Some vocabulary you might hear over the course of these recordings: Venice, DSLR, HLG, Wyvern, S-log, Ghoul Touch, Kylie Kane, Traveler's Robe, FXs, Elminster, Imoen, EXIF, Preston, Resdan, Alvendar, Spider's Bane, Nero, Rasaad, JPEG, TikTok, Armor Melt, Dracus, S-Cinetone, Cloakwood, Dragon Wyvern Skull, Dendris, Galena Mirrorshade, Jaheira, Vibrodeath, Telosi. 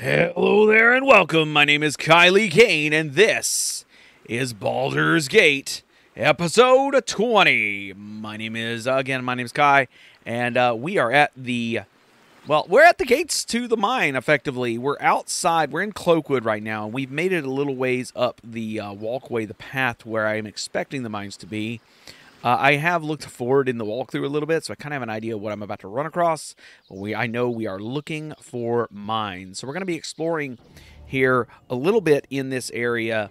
Hello there and welcome. My name is Kylie Kane and this is Baldur's Gate, episode 20. My name is Kai, and we are at the, well, we're at the gates to the mine, effectively. We're outside, we're in Cloakwood right now, and we've made it a little ways up the walkway, the path where I'm expecting the mines to be. I have looked forward in the walkthrough a little bit, so I kind of have an idea what I'm about to run across. I know we are looking for mines. So we're going to be exploring here a little bit in this area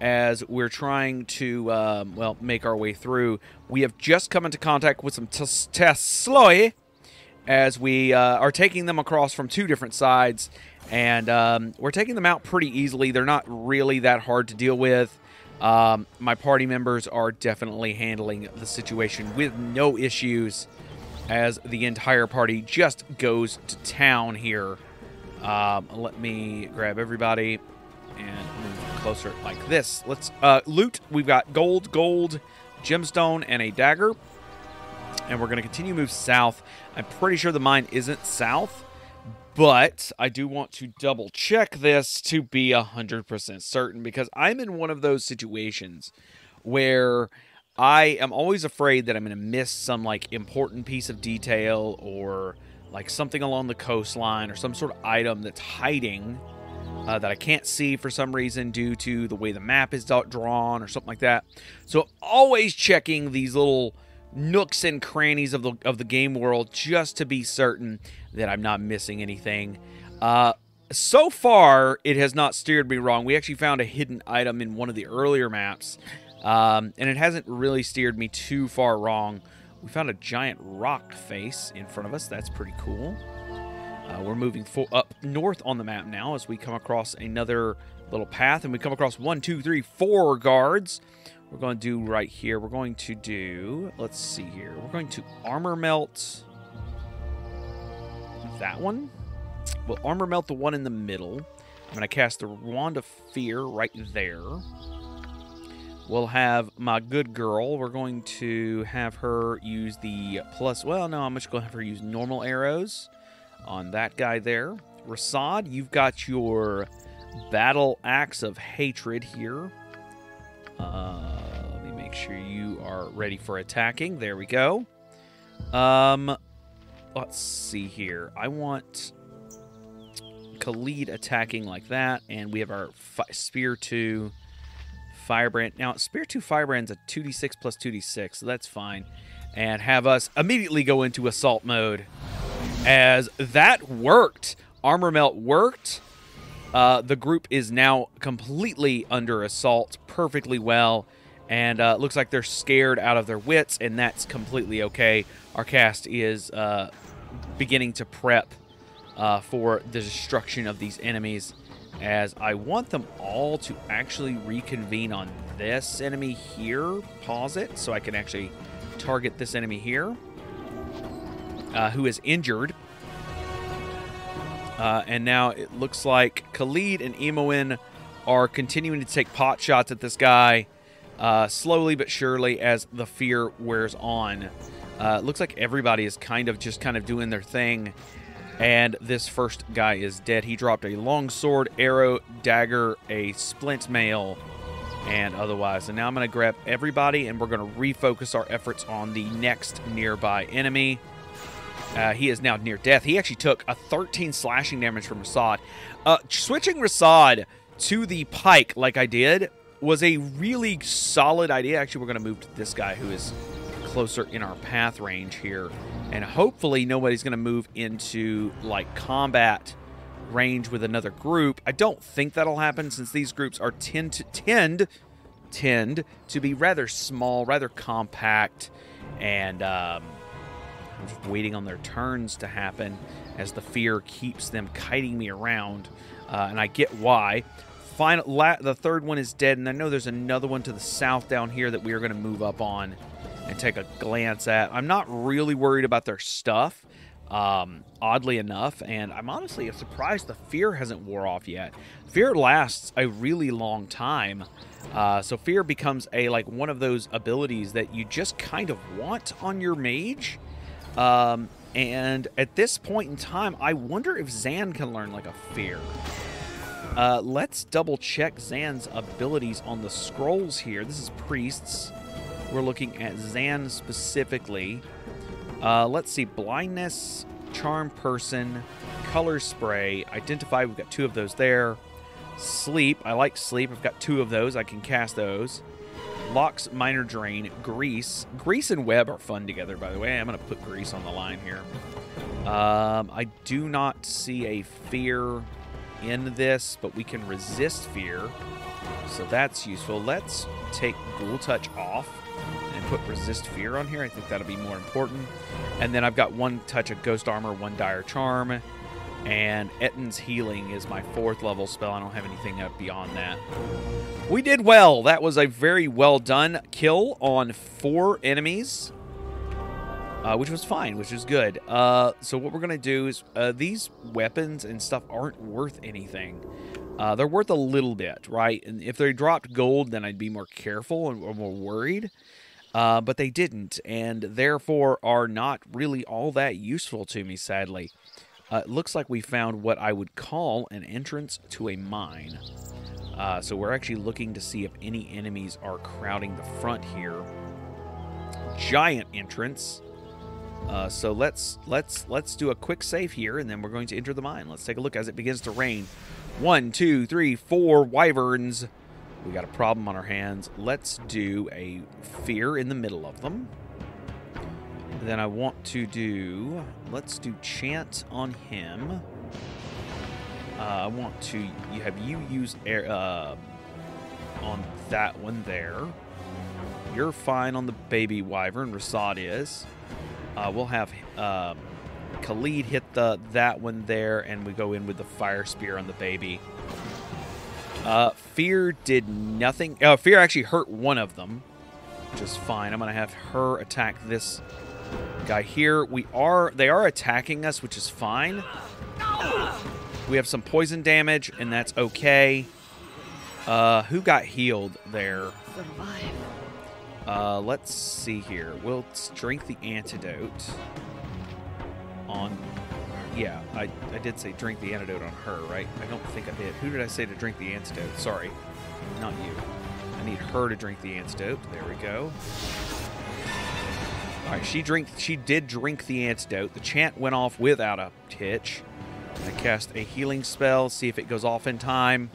as we're trying to, well, make our way through. We have just come into contact with some Tasloi as we are taking them across from two different sides. And we're taking them out pretty easily. They're not really that hard to deal with. My party members are definitely handling the situation with no issues as the entire party just goes to town here. Let me grab everybody and move closer like this. Let's loot. We've got gold, gemstone, and a dagger. And we're going to continue to move south. I'm pretty sure the mine isn't south, but I do want to double check this to be 100% certain, because I'm in one of those situations where I am always afraid that I'm going to miss some like important piece of detail or like something along the coastline or some sort of item that's hiding that I can't see for some reason due to the way the map is drawn or something like that. So I'm always checking these little nooks and crannies of the game world just to be certain that I'm not missing anything. So far, it has not steered me wrong. We actually found a hidden item in one of the earlier maps, and it hasn't really steered me too far wrong. We found a giant rock face in front of us. That's pretty cool. We're moving up north on the map now as we come across another little path, and we come across 1, 2, 3, 4 guards. We're going to do right here. We're going to do, let's see here. We're going to Armor Melt that one. We'll Armor Melt the one in the middle. I'm going to cast the Wand of Fear right there. We'll have my good girl. We're going to have her use the plus. Well, no, I'm just going to have her use normal arrows on that guy there. Rasaad, you've got your Battle Axe of Hatred here. Let me make sure you are ready for attacking. There we go. Let's see here. I want Khalid attacking like that, and we have our Spear 2 Firebrand. Now, Spear 2 Firebrand's a 2d6 plus 2d6, so that's fine. And have us immediately go into assault mode, as that worked. Armor Melt worked. The group is now completely under assault perfectly well, and looks like they're scared out of their wits, and that's completely okay. Our cast is beginning to prep for the destruction of these enemies, as I want them all to actually reconvene on this enemy here. Pause it so I can actually target this enemy here, who is injured. And now it looks like Khalid and Imoen are continuing to take pot shots at this guy slowly but surely as the fear wears on. It looks like everybody is kind of doing their thing. And this first guy is dead. He dropped a long sword, arrow, dagger, a splint mail, and otherwise. And now I'm going to grab everybody, and we're going to refocus our efforts on the next nearby enemy. He is now near death. He actually took a 13 slashing damage from Rasaad. Switching Rasaad to the pike like I did was a really solid idea. Actually, we're going to move to this guy who is closer in our path range here. And hopefully nobody's going to move into, like, combat range with another group. I don't think that'll happen since these groups are tend to be rather small, rather compact, and, I'm just waiting on their turns to happen as the fear keeps them kiting me around, and I get why. The third one is dead, and I know there's another one to the south down here that we are going to move up on and take a glance at. I'm not really worried about their stuff, oddly enough, and I'm honestly surprised the fear hasn't wore off yet. Fear lasts a really long time, so fear becomes a like one of those abilities that you just kind of want on your mage. And at this point in time, I wonder if Xan can learn like a fear. Let's double check Xan's abilities on the scrolls here. This is priests. We're looking at Xan specifically. Let's see, blindness, charm person, color spray, identify. We've got two of those there. Sleep. I like sleep. I've got two of those. I can cast those. Locks, minor drain, grease. Grease and web are fun together, by the way. I'm going to put grease on the line here. I do not see a fear in this, but we can resist fear. So that's useful. Let's take Ghoul Touch off and put resist fear on here. I think that'll be more important. And then I've got one touch of ghost armor, one dire charm. And Ettin's Healing is my 4th level spell. I don't have anything up beyond that. We did well. That was a very well done kill on 4 enemies, which was fine, which is good. So what we're going to do is these weapons and stuff aren't worth anything. They're worth a little bit, right? And if they dropped gold, then I'd be more careful and more worried. But they didn't, and therefore are not really all that useful to me, sadly. It looks like we found what I would call an entrance to a mine. So we're actually looking to see if any enemies are crowding the front here. Giant entrance. So let's do a quick save here, and then we're going to enter the mine. Let's take a look as it begins to rain. 1, 2, 3, 4 wyverns. We got a problem on our hands. Let's do a fear in the middle of them. Then I want to do, let's do chant on him. I want to have you use air on that one there. You're fine on the baby wyvern. Rasaad is. We'll have Khalid hit that one there, and we go in with the fire spear on the baby. Fear did nothing. Fear actually hurt one of them, which is fine. I'm gonna have her attack this guy here. They are attacking us, which is fine. We have some poison damage, and that's okay. Who got healed there? Let's see here. We'll drink the antidote on... Yeah, I did say drink the antidote on her, right? I don't think I did. Who did I say to drink the antidote? Sorry. Not you. I need her to drink the antidote. There we go. All right, she did drink the antidote. The chant went off without a hitch. I cast a healing spell, see if it goes off in time.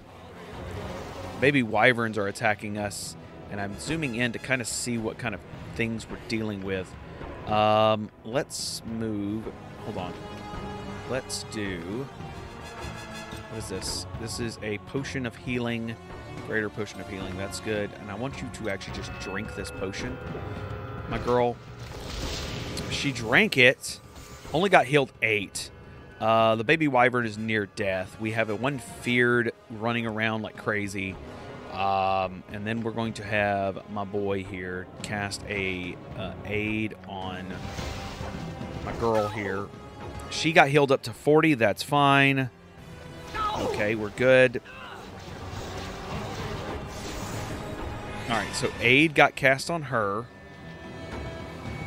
Baby wyverns are attacking us, and I'm zooming in to kind of see what kind of things we're dealing with. Let's move. Hold on. Let's do... What is this? This is a potion of healing. Greater potion of healing. That's good. And I want you to actually just drink this potion. My girl... She drank it, only got healed 8. The baby wyvern is near death. We have a one feared running around like crazy. And then we're going to have my boy here cast a aid on my girl here. She got healed up to 40. That's fine. Okay, we're good. All right, so aid got cast on her.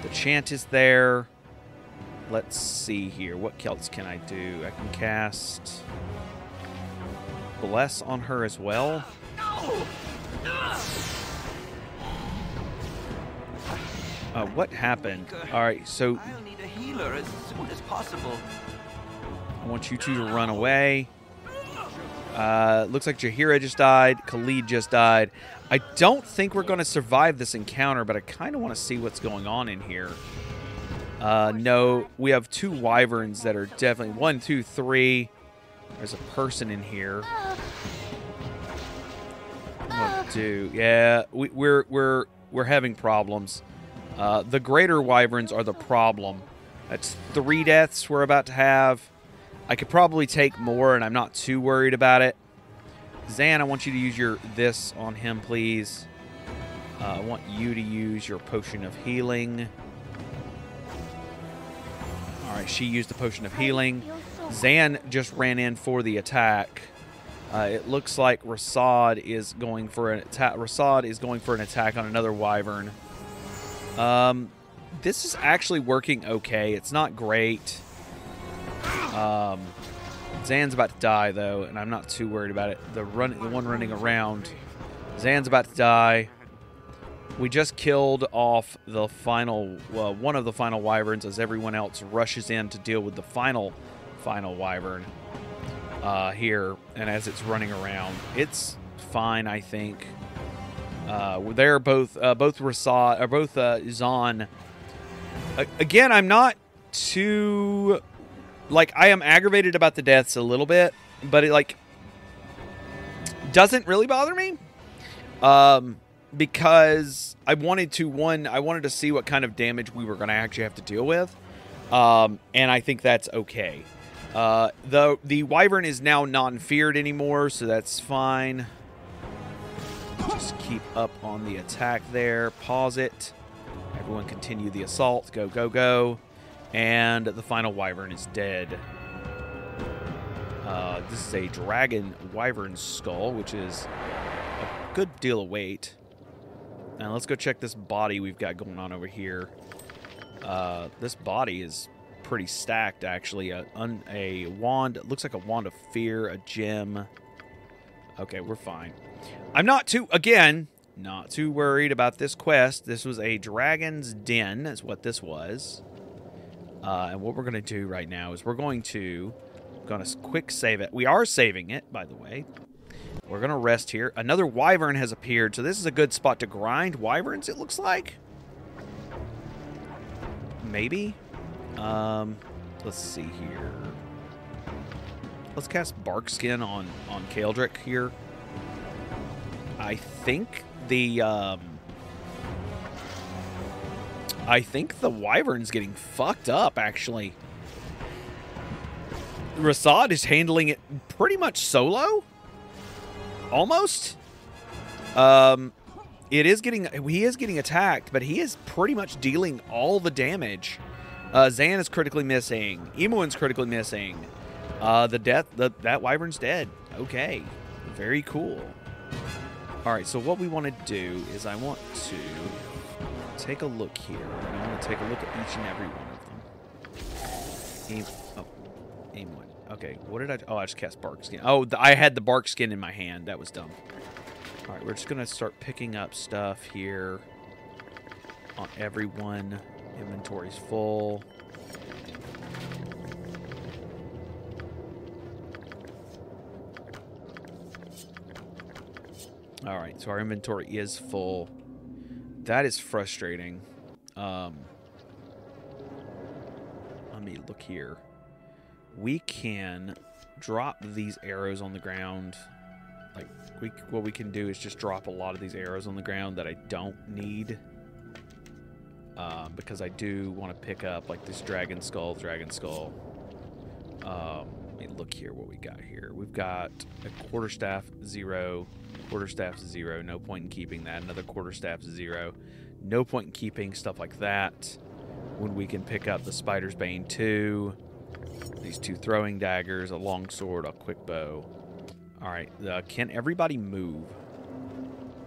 The chant is there. Let's see here. What else can I do? I can cast Bless on her as well. What happened? All right, so I'll need a healer as soon as possible. I want you two to run away. Looks like Jaheira just died. Khalid just died. I don't think we're going to survive this encounter, but I kind of want to see what's going on in here. No, we have 2 wyverns that are definitely... 1, 2, 3. There's a person in here. What do? Yeah, we're having problems. The greater wyverns are the problem. That's 3 deaths we're about to have. I could probably take more, and I'm not too worried about it. Xan, I want you to use your this on him, please. I want you to use your potion of healing. All right, she used the potion of healing. Xan just ran in for the attack. It looks like Rasaad is going for an attack. Rasaad is going for an attack on another wyvern. this is actually working okay. It's not great. Xan's about to die, though, and I'm not too worried about it. The one running around. Xan's about to die. We just killed off the final, one of the final wyverns as everyone else rushes in to deal with the final wyvern here. And as it's running around, it's fine, I think. They're both Rasaad, or both Xan. Again, I'm not too, like, I am aggravated about the deaths a little bit, but it, like, doesn't really bother me. Because I wanted to, I wanted to see what kind of damage we were going to actually have to deal with. And I think that's okay. The wyvern is now non-feared anymore, so that's fine. Just keep up on the attack there. Pause it. Everyone continue the assault. Go, go, go. And the final wyvern is dead. This is a Dragon Wyvern Skull, which is a good deal of weight. Now let's go check this body we've got going on over here. This body is pretty stacked, actually. A wand. It looks like a Wand of Fear, a gem. Okay, we're fine. I'm not too, again, not too worried about this quest. This was a Dragon's Den, is what this was. And what we're going to do right now is we're going to quick save it. We are saving it, by the way. We're going to rest here. Another wyvern has appeared, so this is a good spot to grind wyverns, it looks like. Maybe. Let's see here. Let's cast Barkskin on Keldrick here. I think the wyvern's getting fucked up, actually. Rasaad is handling it pretty much solo. Almost. He is getting attacked, but he is pretty much dealing all the damage. Xan is critically missing. Imoen's critically missing. That wyvern's dead. Okay. Very cool. Alright, so what we want to do is I want to take a look here. And I want to take a look at each and every one of them. Okay, what did I do? Oh, I just cast Barkskin. Oh, I had the Barkskin in my hand. That was dumb. All right, we're just going to start picking up stuff here on everyone. Inventory's full. All right, so our inventory is full. That is frustrating. Let me look here. We can drop these arrows on the ground. Like, what we can do is just drop a lot of these arrows on the ground that I don't need. Because I do want to pick up, like, this dragon skull. Let me look here what we got here. We've got a quarterstaff zero. No point in keeping that. Another quarterstaff zero. No point in keeping stuff like that. When we can pick up the Spider's Bane 2. These two throwing daggers, a long sword, a quick bow. All right, can everybody move?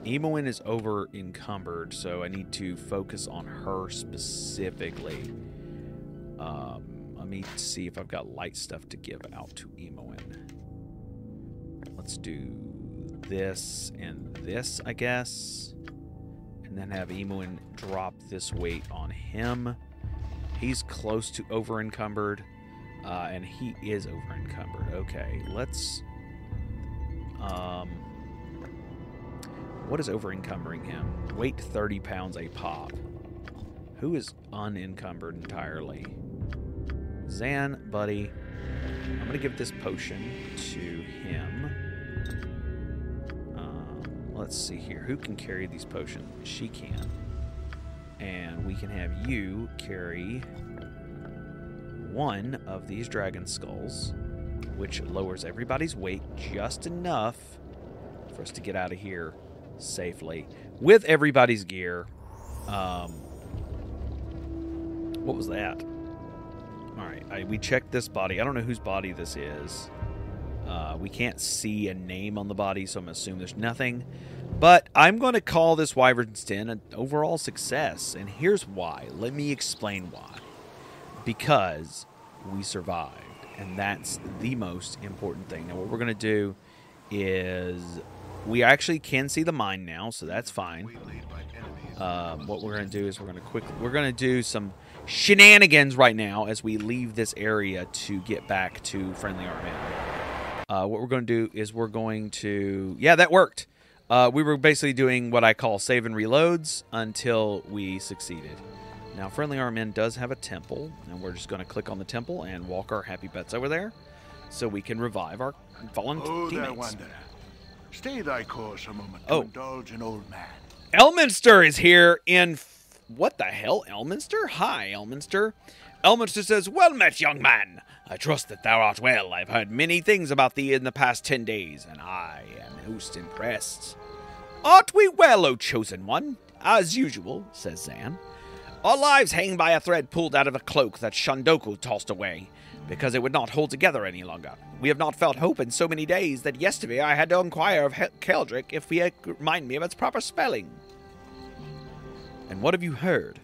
Imoen is over encumbered, so I need to focus on her specifically. Let me see if I've got light stuff to give out to Imoen. Let's do this and this, I guess. And then have Imoen drop this weight on him. He's close to over encumbered. And he is over encumbered. Okay, let's. What is over encumbering him? Weight 30 pounds a pop. Who is unencumbered entirely? Xan, buddy. I'm gonna give this potion to him. Let's see here. Who can carry these potions? She can. And we can have you carry one of these dragon skulls, which lowers everybody's weight just enough for us to get out of here safely with everybody's gear. What was that? All right, we checked this body. I don't know whose body this is. We can't see a name on the body, so I'm going to assume there's nothing. But I'm going to call this Wyvern's Den an overall success, and here's why. Let me explain why. Because we survived, and that's the most important thing. Now, what we're going to do is we actually can see the mine now, so that's fine. What we're going to do is we're going to do some shenanigans right now as we leave this area to get back to Friendly Arm Inn. What we're going to do is we're going to... Yeah, that worked. We were basically doing what I call save and reloads until we succeeded. Now, Friendly Arm Inn does have a temple, and we're just going to click on the temple and walk our happy butts over there so we can revive our fallen teammates. There, wanderer. Stay thy course a moment to indulge an old man. Elminster is here in... What the hell, Elminster? Hi, Elminster. Elminster says, "Well met, young man. I trust that thou art well. I've heard many things about thee in the past 10 days, and I am most impressed." "Art we well, O chosen one?" "As usual," says Xan. "Our lives hang by a thread pulled out of a cloak that Shondoku tossed away, because it would not hold together any longer. We have not felt hope in so many days that yesterday I had to inquire of Keldrick if he could remind me of its proper spelling." "And what have you heard?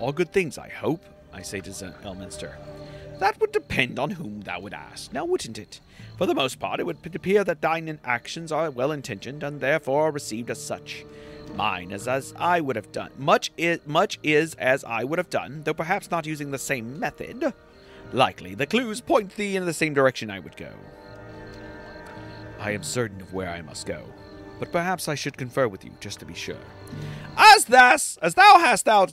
All good things, I hope," I say to Elminster. "That would depend on whom thou would ask, now wouldn't it? For the most part, it would appear that thine actions are well-intentioned and therefore received as such. Mine is as I would have done. Much is as I would have done, though perhaps not using the same method. Likely, the clues point thee in the same direction I would go." "I am certain of where I must go, but perhaps I should confer with you, just to be sure." As thou hast no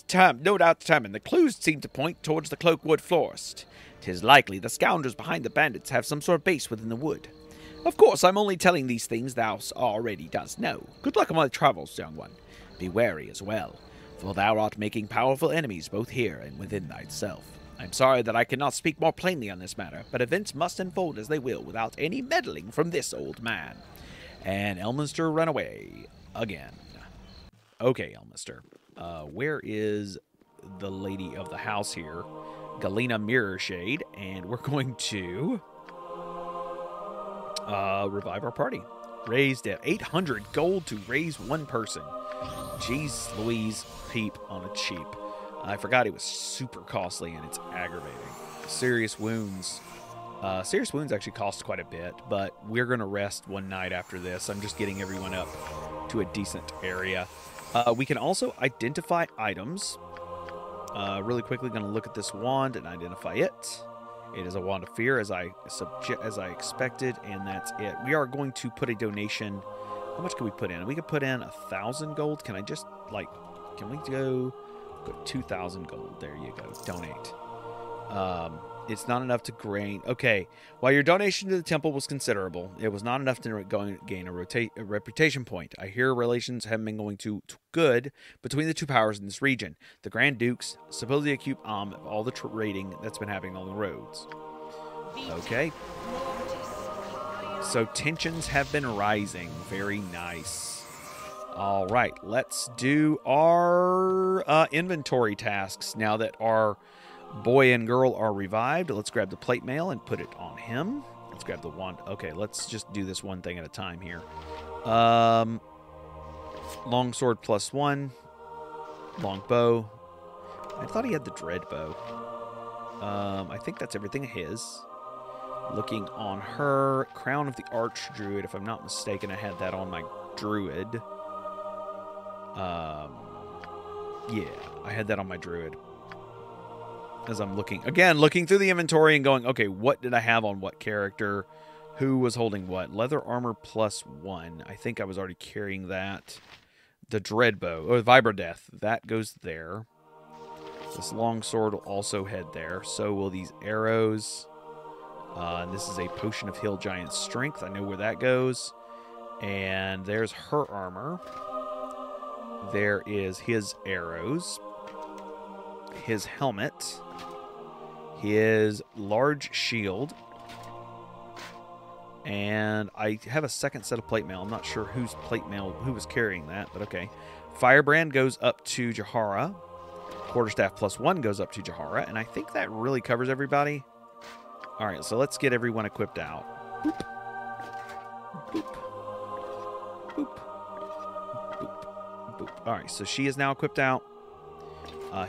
doubt determined, the clues seem to point towards the Cloakwood forest. 'Tis likely the scoundrels behind the bandits have some sort of base within the wood. Of course, I'm only telling these things thou already dost know. Good luck on thy travels, young one. Be wary as well, for thou art making powerful enemies both here and within thyself. I'm sorry that I cannot speak more plainly on this matter, but events must unfold as they will without any meddling from this old man. And Elminster ran away again. Okay, Elminster, where is the lady of the house here? Galena Mirrorshade, and we're going to revive our party. Raised at 800 gold to raise one person. Jeez Louise, peep on a cheap. I forgot it was super costly, and it's aggravating. Serious wounds. Serious wounds actually cost quite a bit, but we're going to rest one night after this. I'm just getting everyone up to a decent area. We can also identify items. Really quickly, going to look at this wand and identify it. It is a Wand of Fear, as I expected, and that's it. We are going to put a donation. How much can we put in? We could put in 1,000 gold. Can I just, like, can we go 2,000 gold? There you go. Donate. It's not enough to gain. Okay. While your donation to the temple was considerable, it was not enough to gain a reputation point. I hear relations haven't been going too good between the two powers in this region. The Grand Dukes supposedly accuse of all the raiding that's been happening on the roads. Okay. So tensions have been rising. Very nice. All right. Let's do our inventory tasks now that our boy and girl are revived. Let's grab the plate mail and put it on him. Let's grab the wand. Okay, let's just do this one thing at a time here. Longsword +1. Longbow. I thought he had the dreadbow. I think that's everything his. Looking on her. Crown of the Archdruid. If I'm not mistaken, I had that on my druid. Yeah, I had that on my druid. As I'm looking through the inventory and going, okay, what did I have on what character? Who was holding what? Leather armor +1. I think I was already carrying that. The dreadbow, or Vibrodeath, that goes there. This longsword will also head there. So will these arrows. This is a potion of Hill Giant Strength. I know where that goes. And there's her armor. There is his arrows. His helmet. His large shield. And I have a second set of plate mail. I'm not sure whose plate mail, who was carrying that, but okay. Firebrand goes up to Jaheira. Quarterstaff +1 goes up to Jaheira. And I think that really covers everybody. All right, so let's get everyone equipped out. Boop. Boop. Boop. Boop. Boop. All right, so she is now equipped out.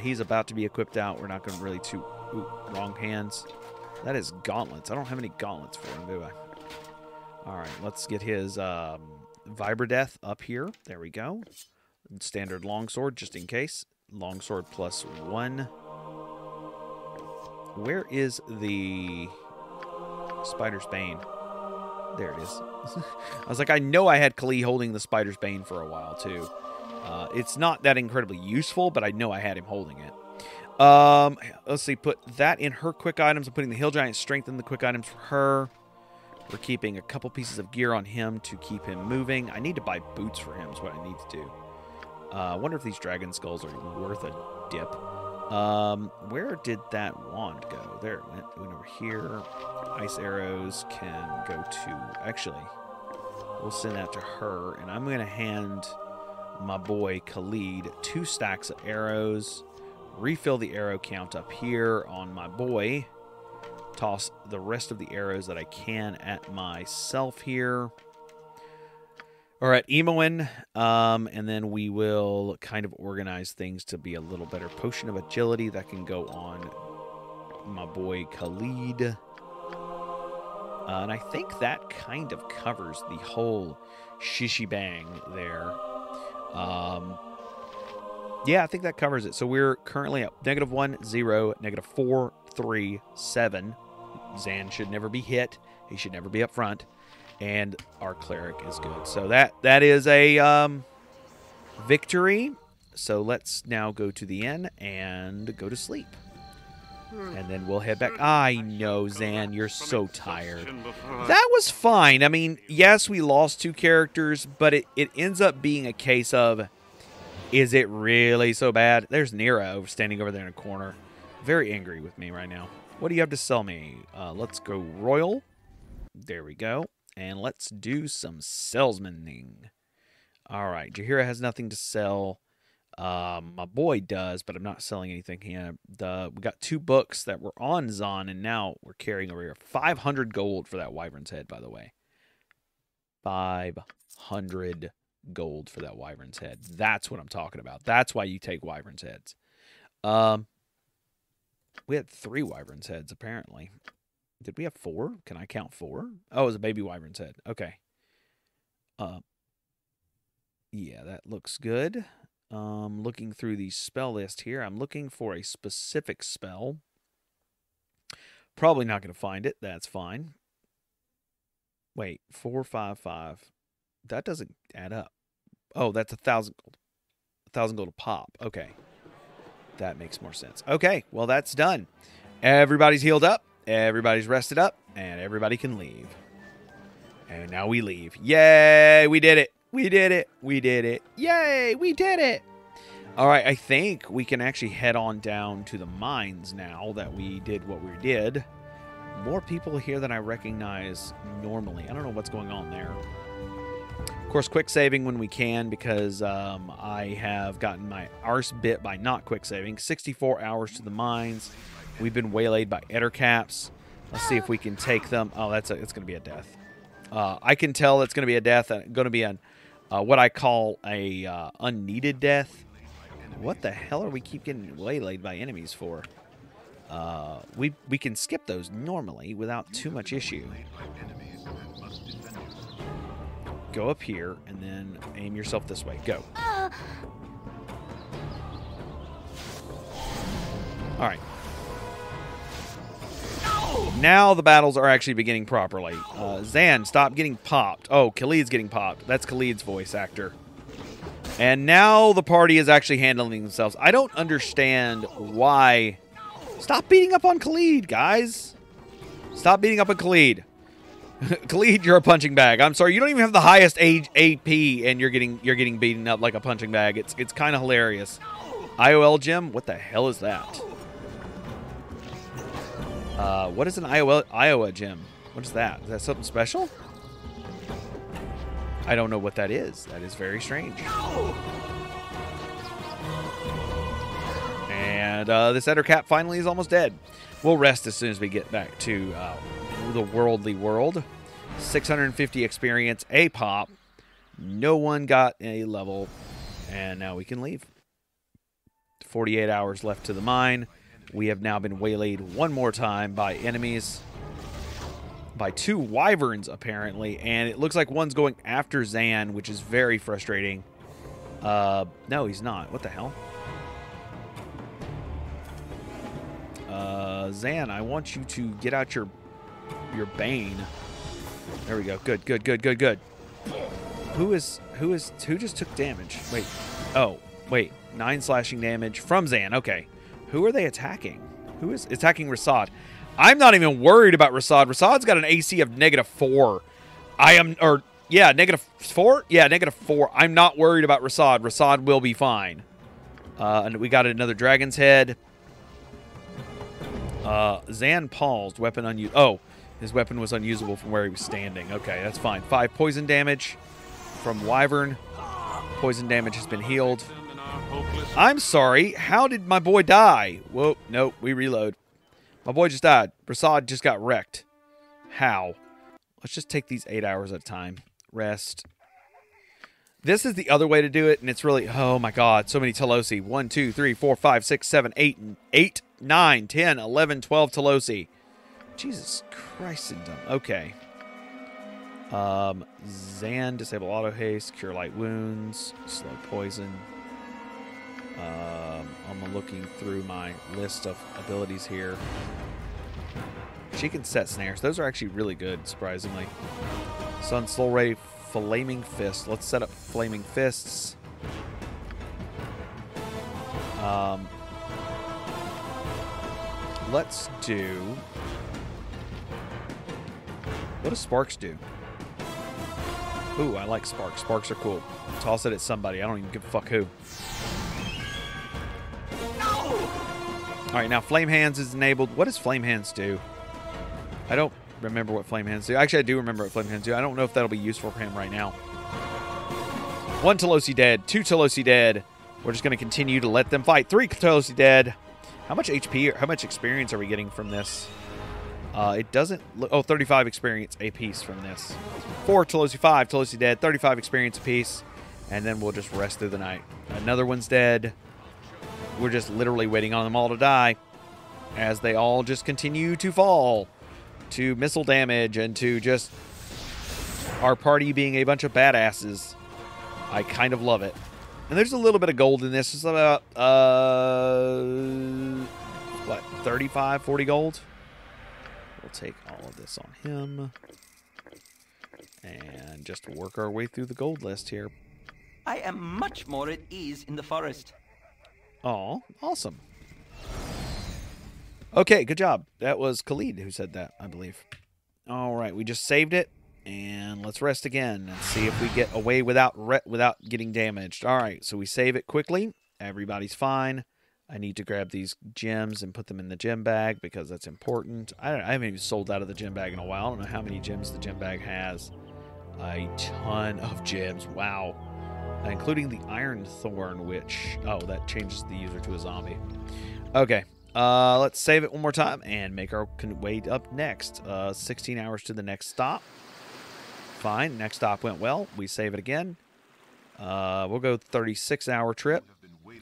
He's about to be equipped out. We're not going to really too... Ooh, wrong hands. That is gauntlets. I don't have any gauntlets for him, do I? All right, let's get his Vibradeath up here. There we go. Standard longsword, just in case. Longsword plus one. Where is the Spider's Bane? There it is. I was like, I know I had Khalid holding the Spider's Bane for a while, too. It's not that incredibly useful, but I know I had him holding it. Let's see, put that in her quick items. I'm putting the Hill Giant Strength in the quick items for her. We're keeping a couple pieces of gear on him to keep him moving. I need to buy boots for him is what I need to do. I wonder if these dragon skulls are worth a dip. Where did that wand go? There it went. It went over here. Ice arrows can go to... Actually, we'll send that to her. And I'm going to hand my boy Khalid 2 stacks of arrows. Refill the arrow count up here on my boy. Toss the rest of the arrows that I can at myself here. Or at Imoen. And then we will kind of organize things to be a little better. Potion of Agility that can go on my boy Khalid. And I think that kind of covers the whole shishibang there. Yeah, I think that covers it. So we're currently at -1, 0, -4, 3, 7. Xan should never be hit. He should never be up front. And our cleric is good. So that is a victory. So let's now go to the inn and go to sleep. And then we'll head back. I know, Xan, you're so tired. That was fine. I mean, yes, we lost 2 characters, but it ends up being a case of... Is it really so bad? There's Nero standing over there in a corner. Very angry with me right now. What do you have to sell me? Let's go royal. There we go. And let's do some salesmaning. All right. Jaheira has nothing to sell. My boy does, but I'm not selling anything here. We got 2 books that were on Xan, and now we're carrying over here. 500 gold for that wyvern's head, by the way. 500 gold for that wyvern's head. That's what I'm talking about. That's why you take wyvern's heads. We had 3 wyvern's heads, apparently. Did we have 4? Can I count 4? Oh, it was a baby wyvern's head. Okay. Yeah, that looks good. Looking through the spell list here, I'm looking for a specific spell. Probably not going to find it. That's fine. Wait, 4, 5, 5. That doesn't add up. Oh, that's 1,000 gold. 1,000 gold to pop. Okay. That makes more sense. Okay, well, that's done. Everybody's healed up. Everybody's rested up. And everybody can leave. And now we leave. Yay, we did it. We did it. We did it. Yay, we did it. All right, I think we can actually head on down to the mines now that we did what we did. More people here than I recognize normally. I don't know what's going on there. Of course, quick saving when we can because I have gotten my arse bit by not quick saving. 64 hours to the mines. We've been waylaid by ettercaps. Let's see if we can take them. Oh, it's going to be a death. I can tell it's going to be a death. It's going to be an what I call a unneeded death. What the hell are we keep getting waylaid by enemies for? We can skip those normally without too much issue. Go up here, and then aim yourself this way. Go. All right. No! Now the battles are actually beginning properly. Xan, stop getting popped. Oh, Khalid's getting popped. That's Khalid's voice actor. And now the party is actually handling themselves. I don't understand why... Stop beating up on Khalid, guys. Stop beating up on Khalid. Khalid, you're a punching bag. I'm sorry, you don't even have the highest age AP, and you're getting beaten up like a punching bag. It's kind of hilarious. IOL gym, what the hell is that? What is an Iowa gym? What is that? Is that something special? I don't know what that is. That is very strange. And this ettercap finally is almost dead. We'll rest as soon as we get back to. The worldly world. 650 experience a pop. No one got a level, and now we can leave. 48 hours left to the mine. We have now been waylaid one more time by enemies, by two wyverns apparently, and it looks like one's going after Xan, which is very frustrating. No, he's not. What the hell? Xan, I want you to get out your bane. There we go. Good, good, good, good, good. Who just took damage? Wait. Oh, wait. 9 slashing damage from Xan. Okay. Who are they attacking? Who is attacking Rasaad? I'm not even worried about Rasaad. Rasaad's got an AC of -4. -4? Yeah, -4. I'm not worried about Rasaad. Rasaad will be fine. And we got another dragon's head. Xan paused. Weapon unused. Oh, his weapon was unusable from where he was standing. Okay, that's fine. 5 poison damage from Wyvern. Poison damage has been healed. I'm sorry. How did my boy die? Whoa, nope. We reload. My boy just died. Rasaad just got wrecked. How? Let's just take these 8 hours at a time. Rest. This is the other way to do it, and it's really... Oh, my God. So many Telosi. 1, 2, 3, 4, 5, 6, 7, 8, 8, 9, 10, 11, 12 Telosi. Jesus Christendom. Okay. Xan, disable auto haste, cure light wounds, slow poison. I'm looking through my list of abilities here. She can set snares. Those are actually really good, surprisingly. Sun, slow ray, flaming fist. Let's set up flaming fists. Let's do... What does sparks do? Ooh, I like sparks. Sparks are cool. Toss it at somebody. I don't even give a fuck who. All right, now Flame Hands is enabled. What does Flame Hands do? I don't remember what Flame Hands do. Actually, I do remember what Flame Hands do. I don't know if that'll be useful for him right now. 1 Telosi dead. 2 Telosi dead. We're just going to continue to let them fight. 3 Telosi dead. How much HP or how much experience are we getting from this? It doesn't look... Oh, 35 experience apiece from this. 4 Telosi, 5 Telosi dead, 35 experience apiece. And then we'll just rest through the night. Another one's dead. We're just literally waiting on them all to die as they all just continue to fall to missile damage and to just our party being a bunch of badasses. I kind of love it. And there's a little bit of gold in this. It's about, what, 35, 40 gold? We'll take all of this on him and just work our way through the gold list here. I am much more at ease in the forest. Oh, awesome. Okay, good job. That was Khalid who said that, I believe. All right, we just saved it, and let's rest again and see if we get away without getting damaged. All right, so we save it quickly. Everybody's fine. I need to grab these gems and put them in the gem bag because that's important. I haven't even sold out of the gem bag in a while. I don't know how many gems the gem bag has. A ton of gems. Wow. Including the Iron Thorn, which... Oh, that changes the user to a zombie. Okay. Let's save it one more time and make our way up next. 16 hours to the next stop. Fine. Next stop went well. We save it again. We'll go 36-hour trip.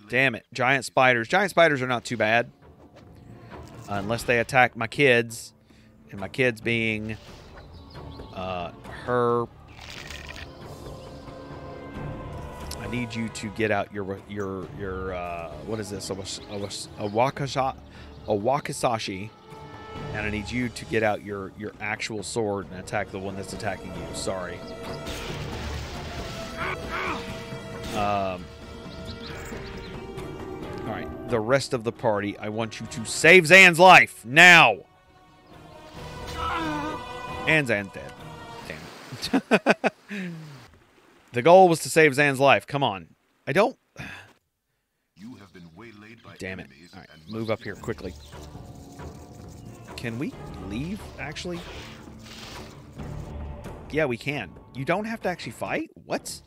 Damn it. Giant spiders. Giant spiders are not too bad. Unless they attack my kids. And my kids being... her... Need you to get out your what is this, a wakizashi, and I need you to get out your actual sword and attack the one that's attacking you. Sorry. All right, the rest of the party, I want you to save Xan's life now. And Xan's dead. Damn it. The goal was to save Xan's life. Come on. I don't... You have been waylaid by... Damn it. All right, move up here quickly. Can we leave, actually? Yeah, we can. You don't have to actually fight? What?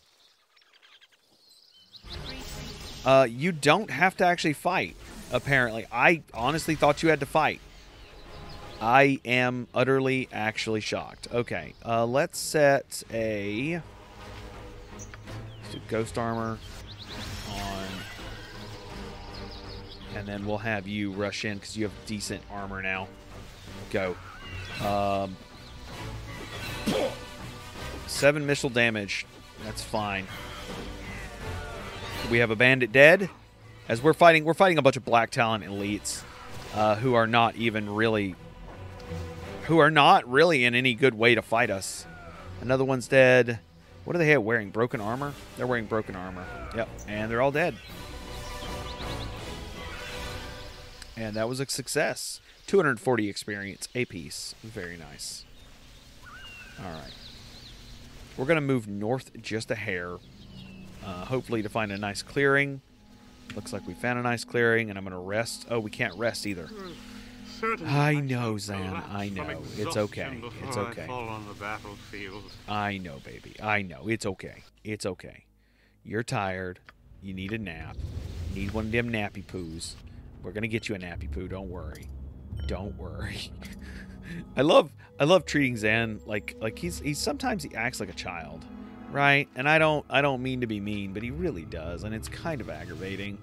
You don't have to actually fight, apparently. I honestly thought you had to fight. I am utterly, actually shocked. Okay, let's set a ghost armor on, and then we'll have you rush in because you have decent armor now. Go. 7 missile damage. That's fine. We have a bandit dead. As we're fighting a bunch of Black Talon elites who are not even really, in any good way to fight us. Another one's dead. What do they have wearing? Broken armor? They're wearing broken armor. Yep. And they're all dead. And that was a success. 240 experience apiece. Very nice. All right. We're going to move north just a hair. Hopefully to find a nice clearing. Looks like we found a nice clearing. And I'm going to rest. Oh, we can't rest either. I know, Xan. I know. It's okay. It's okay. I know, baby. I know. It's okay. It's okay. You're tired. You need a nap. You need one of them nappy poos. We're gonna get you a nappy poo. Don't worry. Don't worry. I love treating Xan like he's sometimes he acts like a child, right? And I don't mean to be mean, but he really does, and it's kind of aggravating.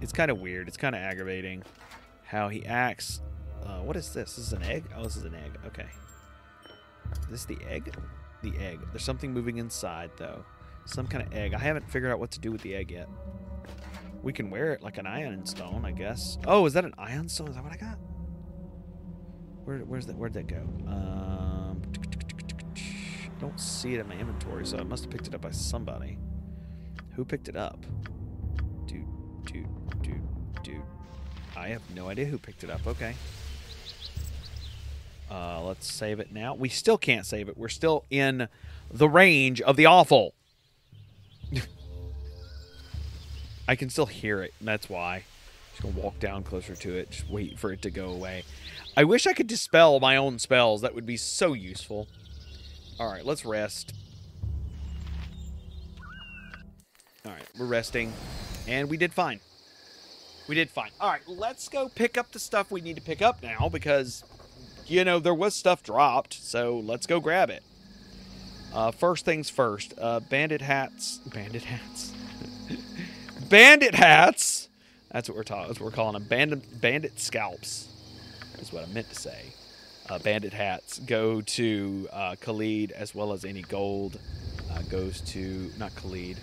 It's kind of weird. It's kind of aggravating. How he acts. What is this? This is an egg? Oh, this is an egg. Okay. Is this the egg? The egg. There's something moving inside, though. Some kind of egg. I haven't figured out what to do with the egg yet. We can wear it like an ion stone, I guess. Oh, is that an ion stone? Is that what I got? Where'd that go? I don't see it in my inventory, so I must have picked it up by somebody. Who picked it up? Dude. I have no idea who picked it up. Okay. Let's save it now. We still can't save it. We're still in the range of the awful. I can still hear it. And that's why. Just going to walk down closer to it. Just wait for it to go away. I wish I could dispel my own spells. That would be so useful. All right. Let's rest. All right. We're resting. And we did fine. We did fine. All right, let's go pick up the stuff we need to pick up now because, you know, there was stuff dropped, so let's go grab it. First things first, bandit hats. Bandit hats. Bandit hats! That's what we're talking. That's what we're calling them. Bandit scalps is what I meant to say. Bandit hats go to Khalid, as well as any gold goes to... Not Khalid.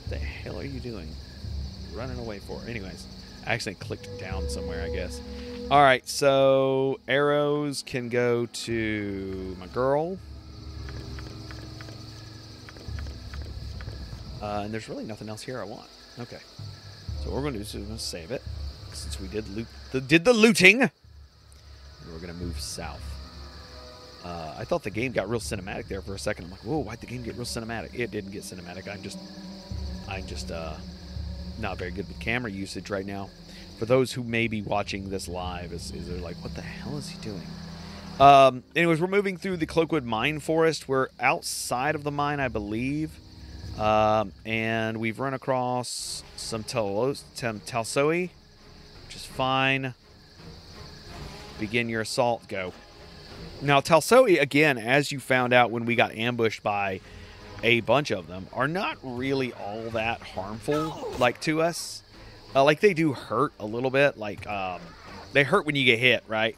What the hell are you doing? Running away for it. Anyways, I accidentally clicked down somewhere, I guess. All right, so arrows can go to my girl. And there's really nothing else here I want. Okay. So what we're going to do is we're going to save it. Since we did loot, did the looting. And we're going to move south. I thought the game got real cinematic there for a second. I'm like, whoa, why'd the game get real cinematic? It didn't get cinematic. I'm just not very good with camera usage right now. For those who may be watching this live, they're like, what the hell is he doing? Anyways, we're moving through the Cloakwood Mine Forest. We're outside of the mine, I believe. And we've run across some Tasloi, which is fine. Begin your assault. Go. Now, Tasloi, again, as you found out when we got ambushed by... a bunch of them, are not really all that harmful, like, to us. Like, they do hurt a little bit. Like, they hurt when you get hit, right?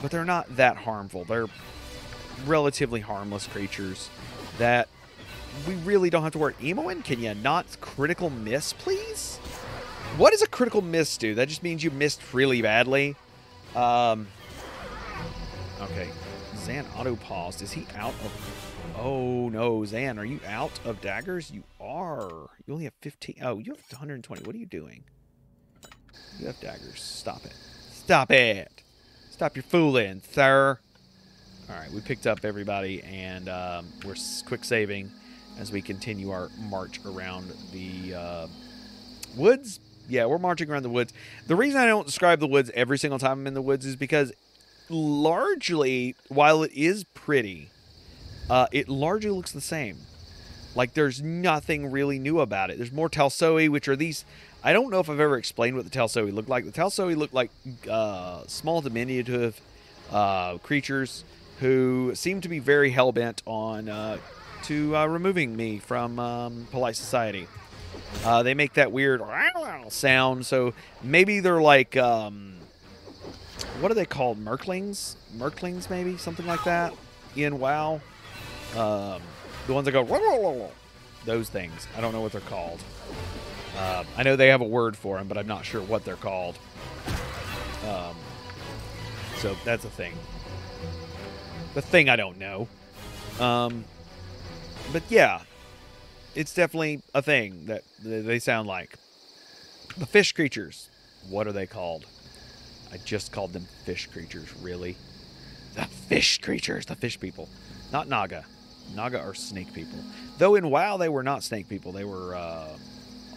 But they're not that harmful. They're relatively harmless creatures that we really don't have to worry. Imoen, can you not critical miss, please? What does a critical miss do? That just means you missed really badly. Okay. Xan auto-paused. Is he out of... Oh, no, Xan, are you out of daggers? You are. You only have 15. Oh, you have 120. What are you doing? You have daggers. Stop it. Stop it. Stop your fooling, sir. All right, we picked up everybody, and we're quick saving as we continue our march around the woods. Yeah, we're marching around the woods. The reason I don't describe the woods every single time I'm in the woods is because largely, while it is pretty... it largely looks the same. Like, there's nothing really new about it. There's more Tasloi, which are these... I don't know if I've ever explained what the Tasloi look like. The Tasloi look like small diminutive creatures who seem to be very hellbent on removing me from polite society. They make that weird sound, so maybe they're like... what are they called? Merklings? Merklings, maybe? Something like that in WoW. The ones that go... Those things. I don't know what they're called. I know they have a word for them, but I'm not sure what they're called. So that's a thing. The thing I don't know. But yeah, it's definitely a thing that they sound like. The fish creatures. What are they called? I just called them fish creatures, really. The fish creatures, the fish people. Not Naga. Naga are snake people. Though in WoW, they were not snake people. They were a